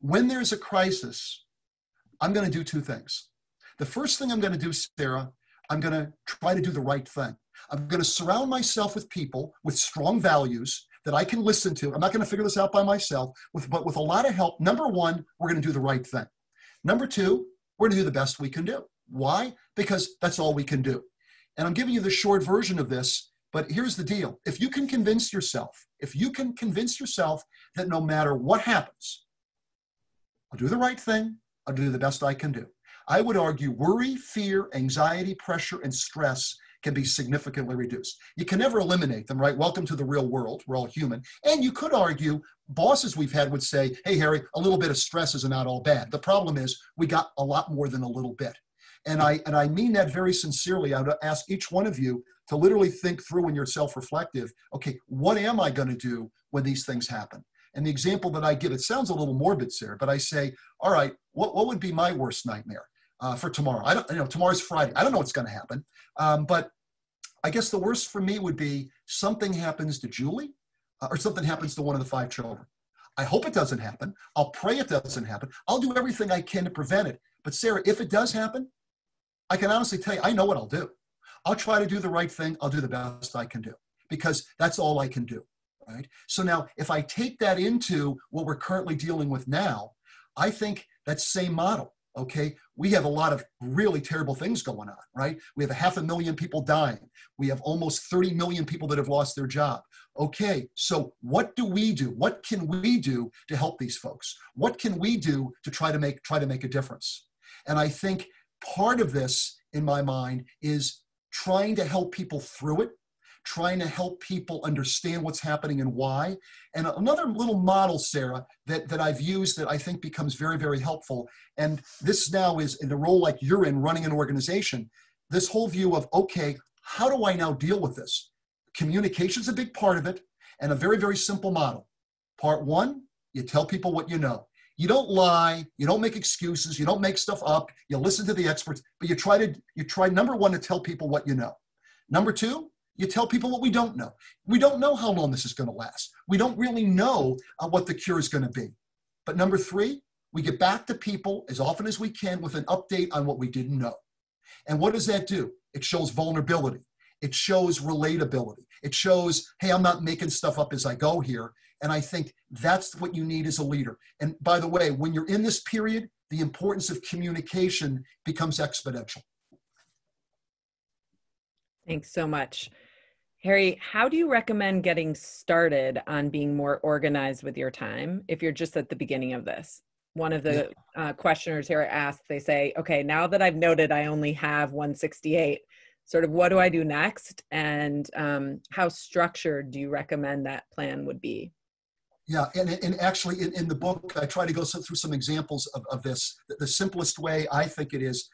when there's a crisis, I'm going to do two things. The first thing I'm going to do, Sarah, I'm going to try to do the right thing. I'm going to surround myself with people with strong values that I can listen to. I'm not going to figure this out by myself, but with a lot of help. Number one, we're going to do the right thing. Number two, we're going to do the best we can do. Why? Because that's all we can do. And I'm giving you the short version of this, but here's the deal. If you can convince yourself that no matter what happens, I'll do the right thing, I'll do the best I can do. I would argue worry, fear, anxiety, pressure, and stress can be significantly reduced. You can never eliminate them, right? Welcome to the real world. We're all human. And you could argue bosses we've had would say, hey, Harry, a little bit of stress is not all bad. The problem is we got a lot more than a little bit. And I mean that very sincerely. I would ask each one of you to literally think through when you're self-reflective, okay, what am I going to do when these things happen? And the example that I give, it sounds a little morbid, Sarah, but I say, all right, what would be my worst nightmare for tomorrow? Tomorrow's Friday. I don't know what's going to happen. But I guess the worst for me would be something happens to Julie or something happens to one of the five children. I hope it doesn't happen. I'll pray it doesn't happen. I'll do everything I can to prevent it. But Sarah, if it does happen, I can honestly tell you, I know what I'll do. I'll try to do the right thing. I'll do the best I can do because that's all I can do, right? So now if I take that into what we're currently dealing with now, I think that same model, okay? We have a lot of really terrible things going on, right? We have 500,000 people dying. We have almost 30 million people that have lost their job. Okay, so what do we do? What can we do to help these folks? What can we do to try to make a difference? And I think part of this, in my mind, is trying to help people through it, trying to help people understand what's happening and why. And another little model, Sarah, that I've used that I think becomes very, very helpful, and this now is in a role like you're in, running an organization, this whole view of, okay, how do I now deal with this? Communication's a big part of it, and a very, very simple model. Part one, you tell people what you know. You don't lie, you don't make excuses, you don't make stuff up, you listen to the experts, but you try, number one, to tell people what you know. Number two, you tell people what we don't know. We don't know how long this is going to last. We don't really know what the cure is going to be. But number three, we get back to people as often as we can with an update on what we didn't know. And what does that do? It shows vulnerability. It shows relatability. It shows, hey, I'm not making stuff up as I go here. And I think that's what you need as a leader. And by the way, when you're in this period, the importance of communication becomes exponential. Thanks so much. Harry, how do you recommend getting started on being more organized with your time if you're just at the beginning of this? One of the questioners here asked, they say, okay, now that I've noted I only have 168, sort of what do I do next? And how structured do you recommend that plan would be? Yeah, and actually in the book, I try to go through some examples of this. The simplest way I think it is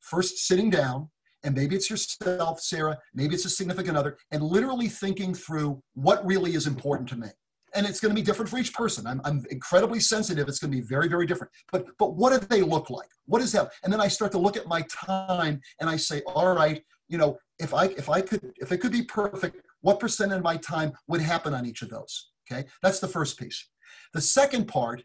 first sitting down, and maybe it's yourself, Sarah, maybe it's a significant other, and literally thinking through what really is important to me. And it's going to be different for each person. I'm incredibly sensitive. It's going to be very, very different. But what do they look like? What is that? And then I start to look at my time and I say, all right, you know, if it could be perfect, what percent of my time would happen on each of those? Okay, that's the first piece. The second part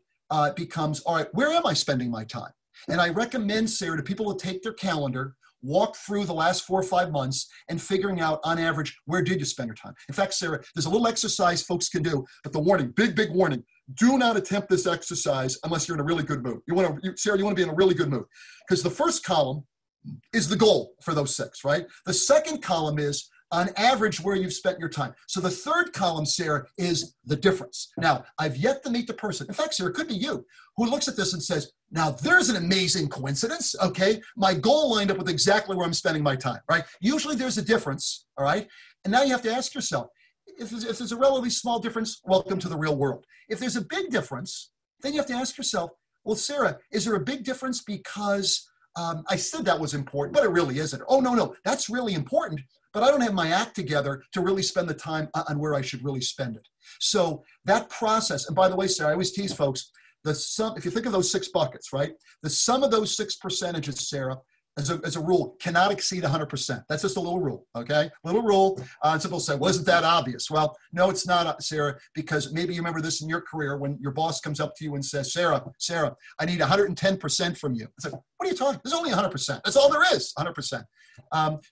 becomes, all right, where am I spending my time? And I recommend, Sarah, to people to take their calendar, walk through the last 4 or 5 months and figuring out on average, where did you spend your time? In fact, Sarah, there's a little exercise folks can do, but the warning, big warning, do not attempt this exercise unless you're in a really good mood. Sarah, you want to be in a really good mood because the first column is the goal for those six, right? The second column is on average where you've spent your time. So the third column, Sarah, is the difference. Now, I've yet to meet the person. In fact, Sarah, it could be you who looks at this and says, now there's an amazing coincidence, okay? My goal lined up with exactly where I'm spending my time, right? Usually there's a difference, all right? And now you have to ask yourself, if there's a relatively small difference, welcome to the real world. If there's a big difference, then you have to ask yourself, well, Sarah, is there a big difference because I said that was important, but it really isn't. Oh, no, that's really important, but I don't have my act together to really spend the time on where I should really spend it. So that process, and by the way, Sarah, I always tease folks, the sum, if you think of those six buckets, right? The sum of those six percentages, Sarah, as a rule, cannot exceed 100%. That's just a little rule, okay? Little rule. Some people say, well, isn't that obvious? Well, no, it's not, Sarah, because maybe you remember this in your career when your boss comes up to you and says, Sarah, I need 110% from you. It's like, what are you talking? There's only 100%. That's all there is, 100%.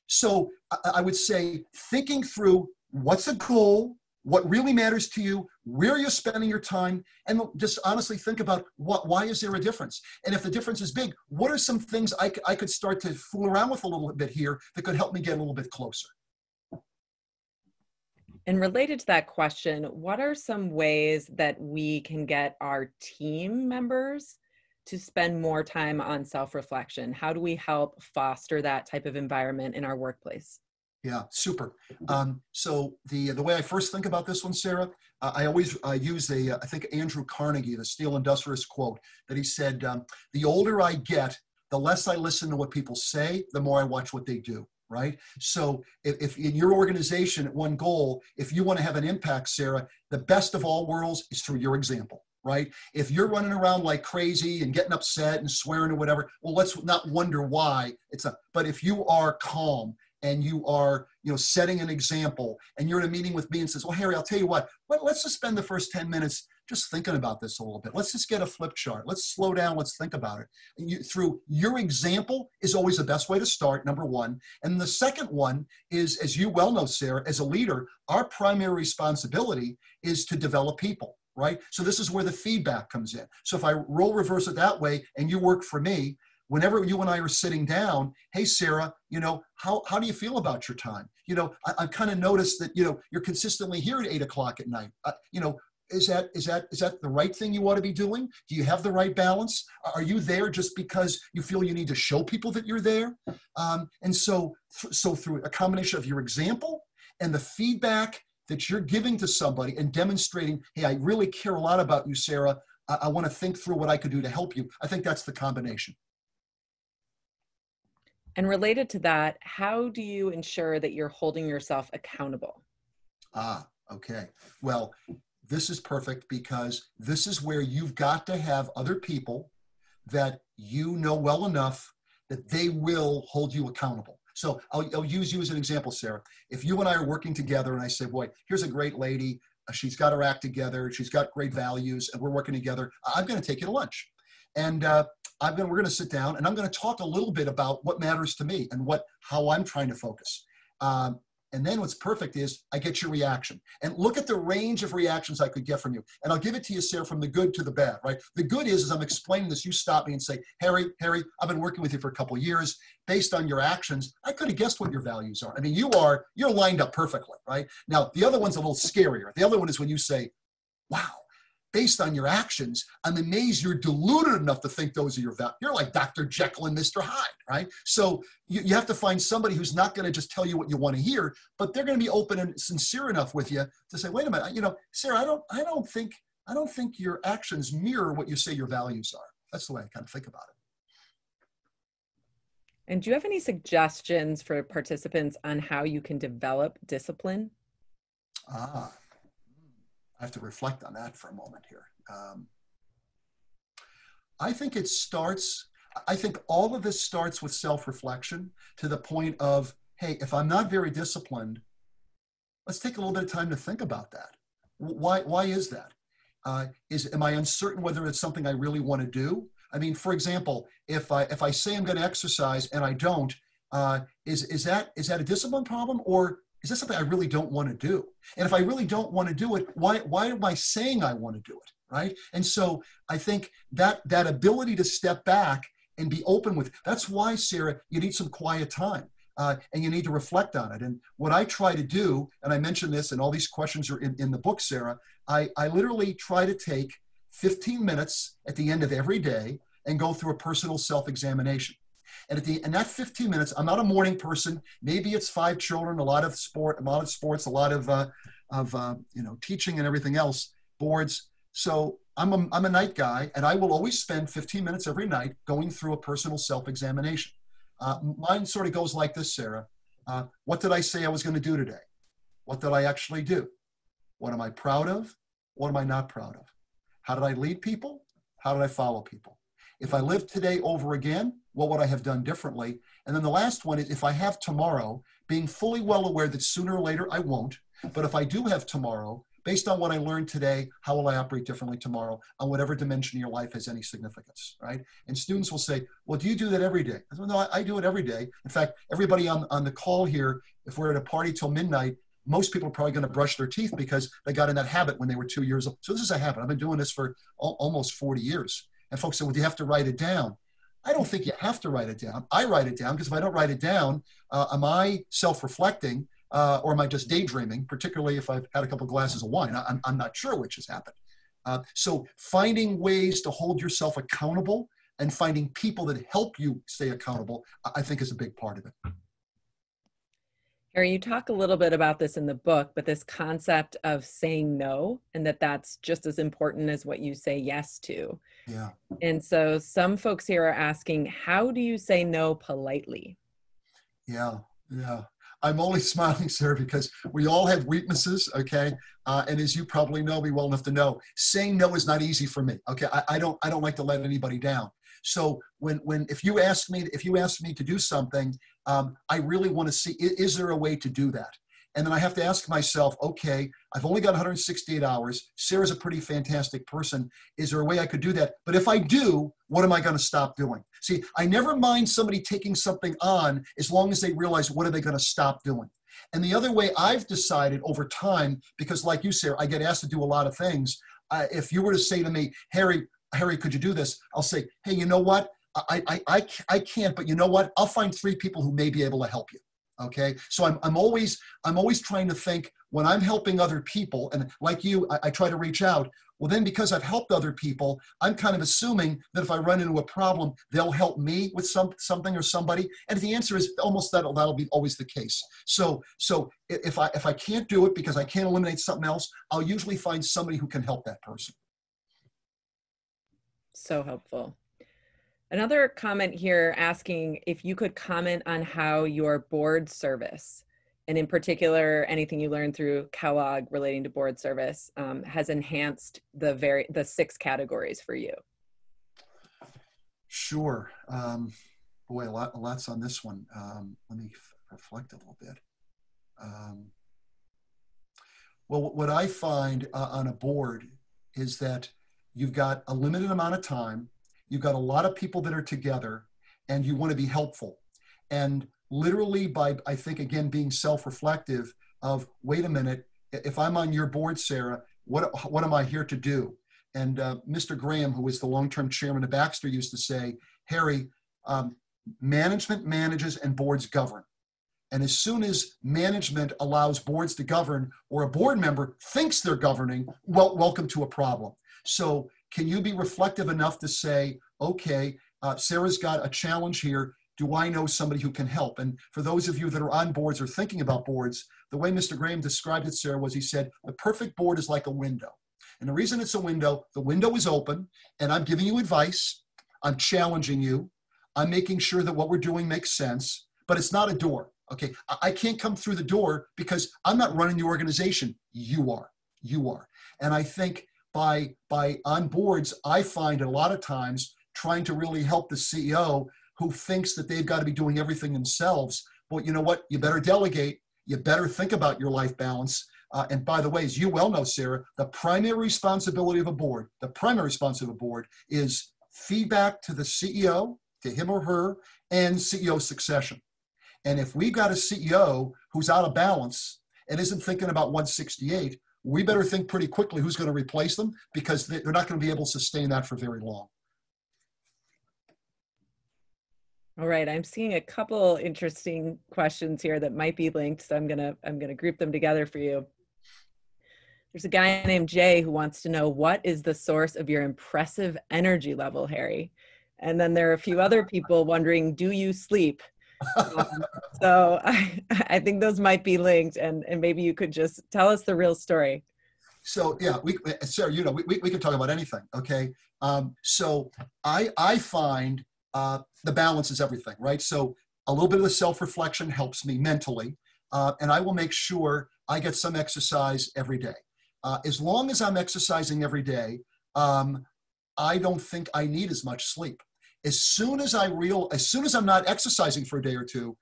So I would say thinking through what's a goal, what really matters to you, where you're spending your time, and just honestly think about why is there a difference? And if the difference is big, what are some things I could start to fool around with a little bit here that could help me get a little bit closer? And related to that question, what are some ways that we can get our team members to spend more time on self-reflection? How do we help foster that type of environment in our workplace? Yeah, super. So the way I first think about this one, Sarah, I always use I think Andrew Carnegie, the steel industrialist quote that he said, the older I get, the less I listen to what people say, the more I watch what they do, right? So if in your organization at One Goal, if you want to have an impact, Sarah, the best of all worlds is through your example. Right? If you're running around like crazy and getting upset and swearing or whatever, well, let's not wonder why it's not. But if you are calm and you are, setting an example and you're in a meeting with me and says, well, Harry, I'll tell you what, well, let's just spend the first 10 minutes just thinking about this a little bit. Let's just get a flip chart. Let's slow down. Let's think about it. And through your example is always the best way to start, number one. And the second one is, as you well know, Sarah, as a leader, our primary responsibility is to develop people. Right? So this is where the feedback comes in. So if I roll reverse it that way and you work for me, whenever you and I are sitting down, hey, Sarah, how do you feel about your time? I've kind of noticed that, you're consistently here at 8 o'clock at night. Is that the right thing you ought to be doing? Do you have the right balance? Are you there just because you feel you need to show people that you're there? And so through a combination of your example and the feedback that you're giving to somebody and demonstrating, hey, I really care a lot about you, Sarah. I want to think through what I could do to help you. I think that's the combination. And related to that, how do you ensure that you're holding yourself accountable? Ah, okay. Well, this is perfect because this is where you've got to have other people that you know well enough that they will hold you accountable. So I'll use you as an example, Sarah. If you and I are working together and I say, boy, here's a great lady. She's got her act together. She's got great values and we're working together. I'm going to take you to lunch. And we're going to sit down and I'm going to talk a little bit about what matters to me and how I'm trying to focus. And then what's perfect is I get your reaction. And look at the range of reactions I could get from you. And I'll give it to you, Sarah, from the good to the bad, right? The good is, as I'm explaining this, you stop me and say, Harry, I've been working with you for a couple of years. Based on your actions, I could have guessed what your values are. I mean, you're lined up perfectly, right? Now, the other one's a little scarier. The other one is when you say, wow, based on your actions, I'm amazed you're deluded enough to think those are your values. You're like Dr. Jekyll and Mr. Hyde, right? So you have to find somebody who's not going to just tell you what you want to hear, but they're going to be open and sincere enough with you to say, wait a minute, you know, Sarah, I don't think your actions mirror what you say your values are. That's the way I kind of think about it. And do you have any suggestions for participants on how you can develop discipline? I have to reflect on that for a moment here. I think all of this starts with self-reflection to the point of, hey, if I'm not very disciplined, let's take a little bit of time to think about that. Why is that? Am I uncertain whether it's something I really want to do? I mean, for example, if I say I'm going to exercise and I don't, is that a discipline problem, or is that something I really don't want to do? And if I really don't want to do it, why am I saying I want to do it, right? And so I think that ability to step back and be open with, that's why, Sarah, you need some quiet time and you need to reflect on it. And what I try to do, and I mentioned this, and all these questions are in the book, Sarah, I literally try to take 15 minutes at the end of every day and go through a personal self-examination. And in that 15 minutes, I'm not a morning person. Maybe it's 5 children, a lot of sports, a lot of teaching and everything else, boards. So I'm a night guy, and I will always spend 15 minutes every night going through a personal self-examination. Mine sort of goes like this, Sarah. What did I say I was going to do today? What did I actually do? What am I proud of? What am I not proud of? How did I lead people? How did I follow people? If I lived today over again, what would I have done differently? And then the last one is, if I have tomorrow, being fully well aware that sooner or later I won't, but if I do have tomorrow, based on what I learned today, how will I operate differently tomorrow on whatever dimension of your life has any significance, right? And students will say, well, do you do that every day? I said, no, I do it every day. In fact, everybody on the call here, if we're at a party till midnight, most people are probably going to brush their teeth because they got in that habit when they were 2 years old. So this is a habit. I've been doing this for almost 40 years. And folks say, well, do you have to write it down? I don't think you have to write it down. I write it down because if I don't write it down, am I self-reflecting or am I just daydreaming, particularly if I've had a couple glasses of wine? I'm not sure which has happened. So finding ways to hold yourself accountable and finding people that help you stay accountable, I think is a big part of it. Harry, you talk a little bit about this in the book, but this concept of saying no, and that's just as important as what you say yes to. Yeah. And so some folks here are asking, how do you say no politely? Yeah. I'm only smiling, Sarah, because we all have weaknesses, okay? And as you probably know me well enough to know, saying no is not easy for me, okay? I don't like to let anybody down. So if you ask me to do something, I really want to see, is there a way to do that? And then I have to ask myself, okay, I've only got 168 hours. Sarah's a pretty fantastic person. Is there a way I could do that? But if I do, what am I going to stop doing? See, I never mind somebody taking something on as long as they realize what are they going to stop doing. And the other way I've decided over time, because like you, Sarah, I get asked to do a lot of things. If you were to say to me, Harry, could you do this? I'll say, hey, you know what? I can't, but you know what? I'll find 3 people who may be able to help you. Okay. So I'm always trying to think when I'm helping other people, and like you, I try to reach out. Well, then because I've helped other people, I'm kind of assuming that if I run into a problem, they'll help me with something or somebody. And the answer is almost that'll be always the case. So if I can't do it because I can't eliminate something else, I'll usually find somebody who can help that person. So helpful. Another comment here asking if you could comment on how your board service, and in particular, anything you learned through Kellogg relating to board service, has enhanced the 6 categories for you. Sure. Boy, lots on this one. Let me reflect a little bit. Well, what I find on a board is that you've got a limited amount of time. You've got a lot of people that are together and you want to be helpful. And literally by, I think, again, being self-reflective of, wait a minute, if I'm on your board, Sarah, what am I here to do? And Mr. Graham, who is the long-term chairman of Baxter, used to say, Harry, management manages and boards govern. And as soon as management allows boards to govern, or a board member thinks they're governing, well, welcome to a problem. So can you be reflective enough to say, okay, Sarah's got a challenge here. Do I know somebody who can help? And for those of you that are on boards or thinking about boards, the way Mr. Graham described it, Sarah, was he said, the perfect board is like a window. And the reason it's a window, the window is open and I'm giving you advice. I'm challenging you. I'm making sure that what we're doing makes sense, but it's not a door. Okay. I can't come through the door because I'm not running the organization. You are. And I think by on boards, I find a lot of times trying to really help the CEO who thinks that they've got to be doing everything themselves. But you know what? You better delegate. You better think about your life balance. And by the way, as you well know, Sarah, the primary responsibility of a board, is feedback to the CEO, to him or her, and CEO succession. And if we've got a CEO who's out of balance and isn't thinking about 168, we better think pretty quickly who's going to replace them, because they're not going to be able to sustain that for very long. All right, I'm seeing a couple interesting questions here that might be linked, so I'm gonna group them together for you. There's a guy named Jay who wants to know, what is the source of your impressive energy level, Harry? And then there are a few other people wondering, do you sleep? So I think those might be linked, and maybe you could just tell us the real story. So yeah, Sarah, you know, we can talk about anything, okay? So I find the balance is everything, right? So a little bit of the self-reflection helps me mentally, and I will make sure I get some exercise every day. As long as I'm exercising every day, I don't think I need as much sleep. As soon as I'm not exercising for a day or two,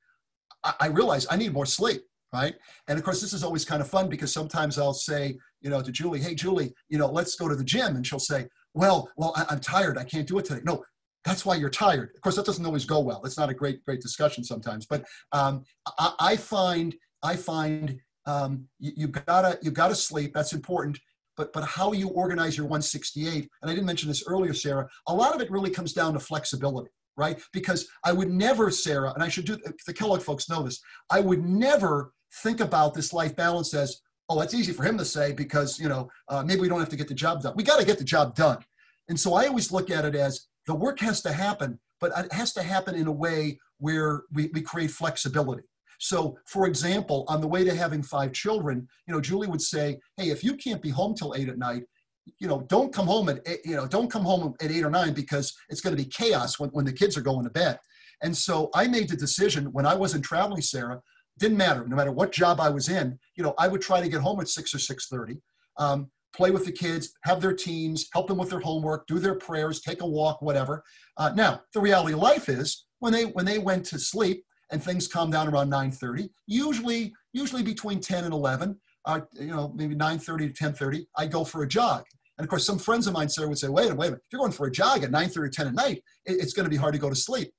I realize I need more sleep, right? And of course, this is always kind of fun, because sometimes I'll say, you know, to Julie, hey, Julie, you know, let's go to the gym. And she'll say, well, I'm tired. I can't do it today. No, that's why you're tired. Of course, that doesn't always go well. It's not a great discussion sometimes, but I find you've gotta sleep. That's important. But how you organize your 168, and I didn't mention this earlier, Sarah, a lot of it really comes down to flexibility, right? Because I would never, Sarah, and I should do, the Kellogg folks know this, I would never think about this life balance as, oh, that's easy for him to say because, you know, maybe we don't have to get the job done. We got to get the job done. And so I always look at it as the work has to happen, but it has to happen in a way where we create flexibility. So, for example, on the way to having 5 children, you know, Julie would say, hey, if you can't be home till 8 at night, you know, don't come home at 8 or 9, because it's going to be chaos when the kids are going to bed. And so I made the decision when I wasn't traveling, Sarah, didn't matter, no matter what job I was in, you know, I would try to get home at 6 or 6:30, play with the kids, have their teams, help them with their homework, do their prayers, take a walk, whatever. Now, the reality of life is when they went to sleep, and things calm down around 9:30, usually between 10 and 11, you know, maybe 9:30 to 10:30, I go for a jog. And of course, some friends of mine, Sarah, would say, wait a minute, if you're going for a jog at 9:30 or 10 at night, it's going to be hard to go to sleep.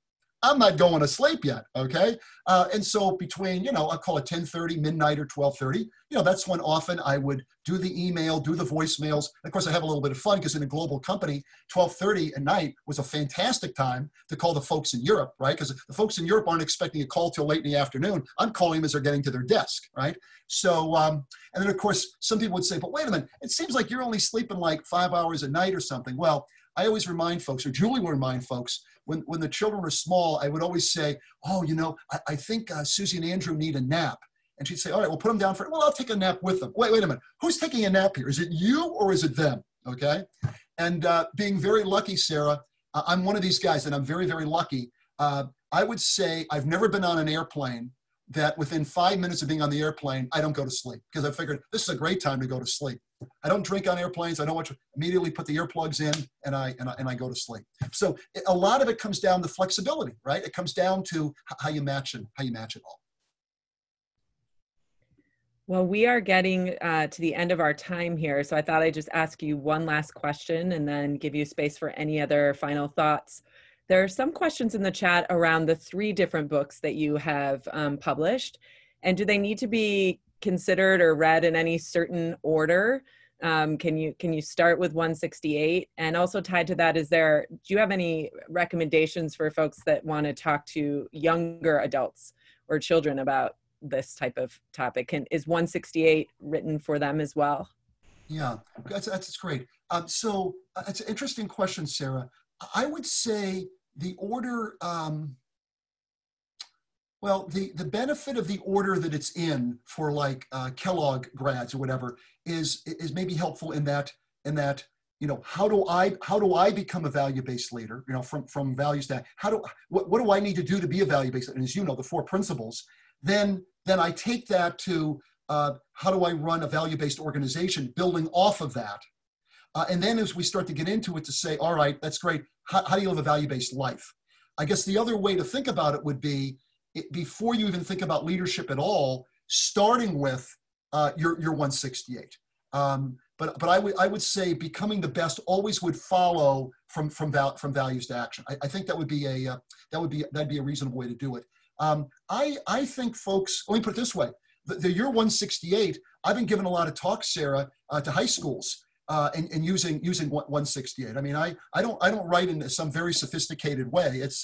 I'm not going to sleep yet, okay? And so between, you know, I'll call it 10:30, midnight or 12:30, you know, that's when often I would do the email, do the voicemails. And of course, I have a little bit of fun because in a global company, 12:30 at night was a fantastic time to call the folks in Europe, right? Because the folks in Europe aren't expecting a call till late in the afternoon. I'm calling them as they're getting to their desk, right? So, and then of course, some people would say, but wait a minute, it seems like you're only sleeping like 5 hours a night or something. Well, I always remind folks, or Julie will remind folks, when the children are small, I would always say, oh, you know, I think Susie and Andrew need a nap. And she'd say, all right, we'll put them down for, well, I'll take a nap with them. Wait a minute. Who's taking a nap here? Is it you or is it them? Okay. And being very lucky, Sarah, I'm one of these guys and I'm very, very lucky. I would say I've never been on an airplane that within 5 minutes of being on the airplane, I don't go to sleep because I figured this is a great time to go to sleep. I don't drink on airplanes. I don't watch, immediately put the earplugs in and I go to sleep. So a lot of it comes down to flexibility, right? It comes down to how you match it all. Well, we are getting to the end of our time here. So I thought I'd just ask you one last question and then give you space for any other final thoughts. There are some questions in the chat around the 3 different books that you have published. And do they need to be considered or read in any certain order? Can you start with 168? And also tied to that, do you have any recommendations for folks that want to talk to younger adults or children about this type of topic? Is 168 written for them as well? Yeah, that's great. So it's an interesting question, Sarah. I would say the order, well, the benefit of the order that it's in for like Kellogg grads or whatever is maybe helpful in that, you know, how do I become a value-based leader? You know, from values to what do I need to do to be a value-based leader? And as you know, the 4 principles. Then I take that to how do I run a value-based organization, building off of that. And then as we start to get into it to say, all right, that's great. How do you live a value-based life? I guess the other way to think about it would be, before you even think about leadership at all, starting with your 168. But I would say becoming the best always would follow from values to action. I think that would be that'd be a reasonable way to do it. I think folks, let me put it this way, the Your 168, I've been giving a lot of talks, Sarah, to high schools and using 168. I mean, I don't write in some very sophisticated way. It's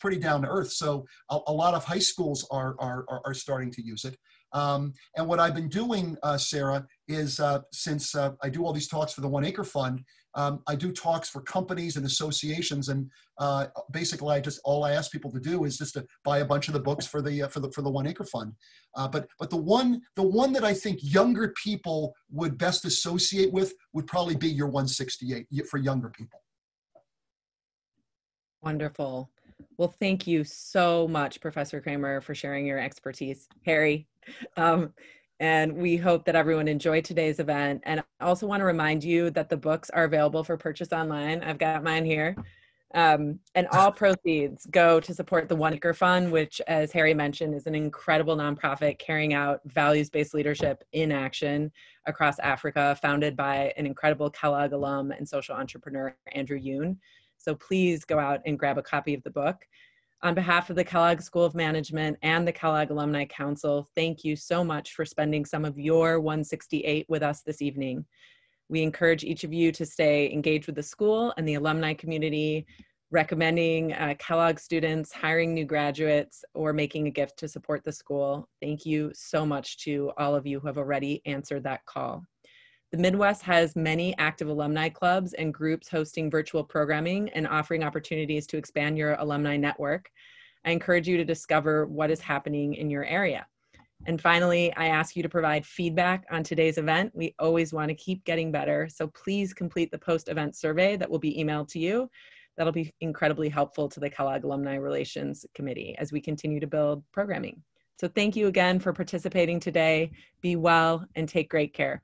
pretty down to earth. So a lot of high schools are starting to use it. And what I've been doing, Sarah, is since I do all these talks for the One Acre Fund, I do talks for companies and associations, and basically, all I ask people to do is just to buy a bunch of the books for the One Acre Fund. But the one that I think younger people would best associate with would probably be Your 168 for younger people. Wonderful. Well, thank you so much, Professor Kraemer, for sharing your expertise, Harry. And we hope that everyone enjoyed today's event. And I also want to remind you that the books are available for purchase online. I've got mine here. And all proceeds go to support the One Acre Fund, which, as Harry mentioned, is an incredible nonprofit carrying out values-based leadership in action across Africa, founded by an incredible Kellogg alum and social entrepreneur, Andrew Youn. So please go out and grab a copy of the book. On behalf of the Kellogg School of Management and the Kellogg Alumni Council, thank you so much for spending some of your 168 with us this evening. We encourage each of you to stay engaged with the school and the alumni community, recommending Kellogg students, hiring new graduates, or making a gift to support the school. Thank you so much to all of you who have already answered that call. The Midwest has many active alumni clubs and groups hosting virtual programming and offering opportunities to expand your alumni network. I encourage you to discover what is happening in your area. And finally, I ask you to provide feedback on today's event. We always want to keep getting better, so please complete the post-event survey that will be emailed to you. That'll be incredibly helpful to the Kellogg Alumni Relations Committee as we continue to build programming. So thank you again for participating today. Be well and take great care.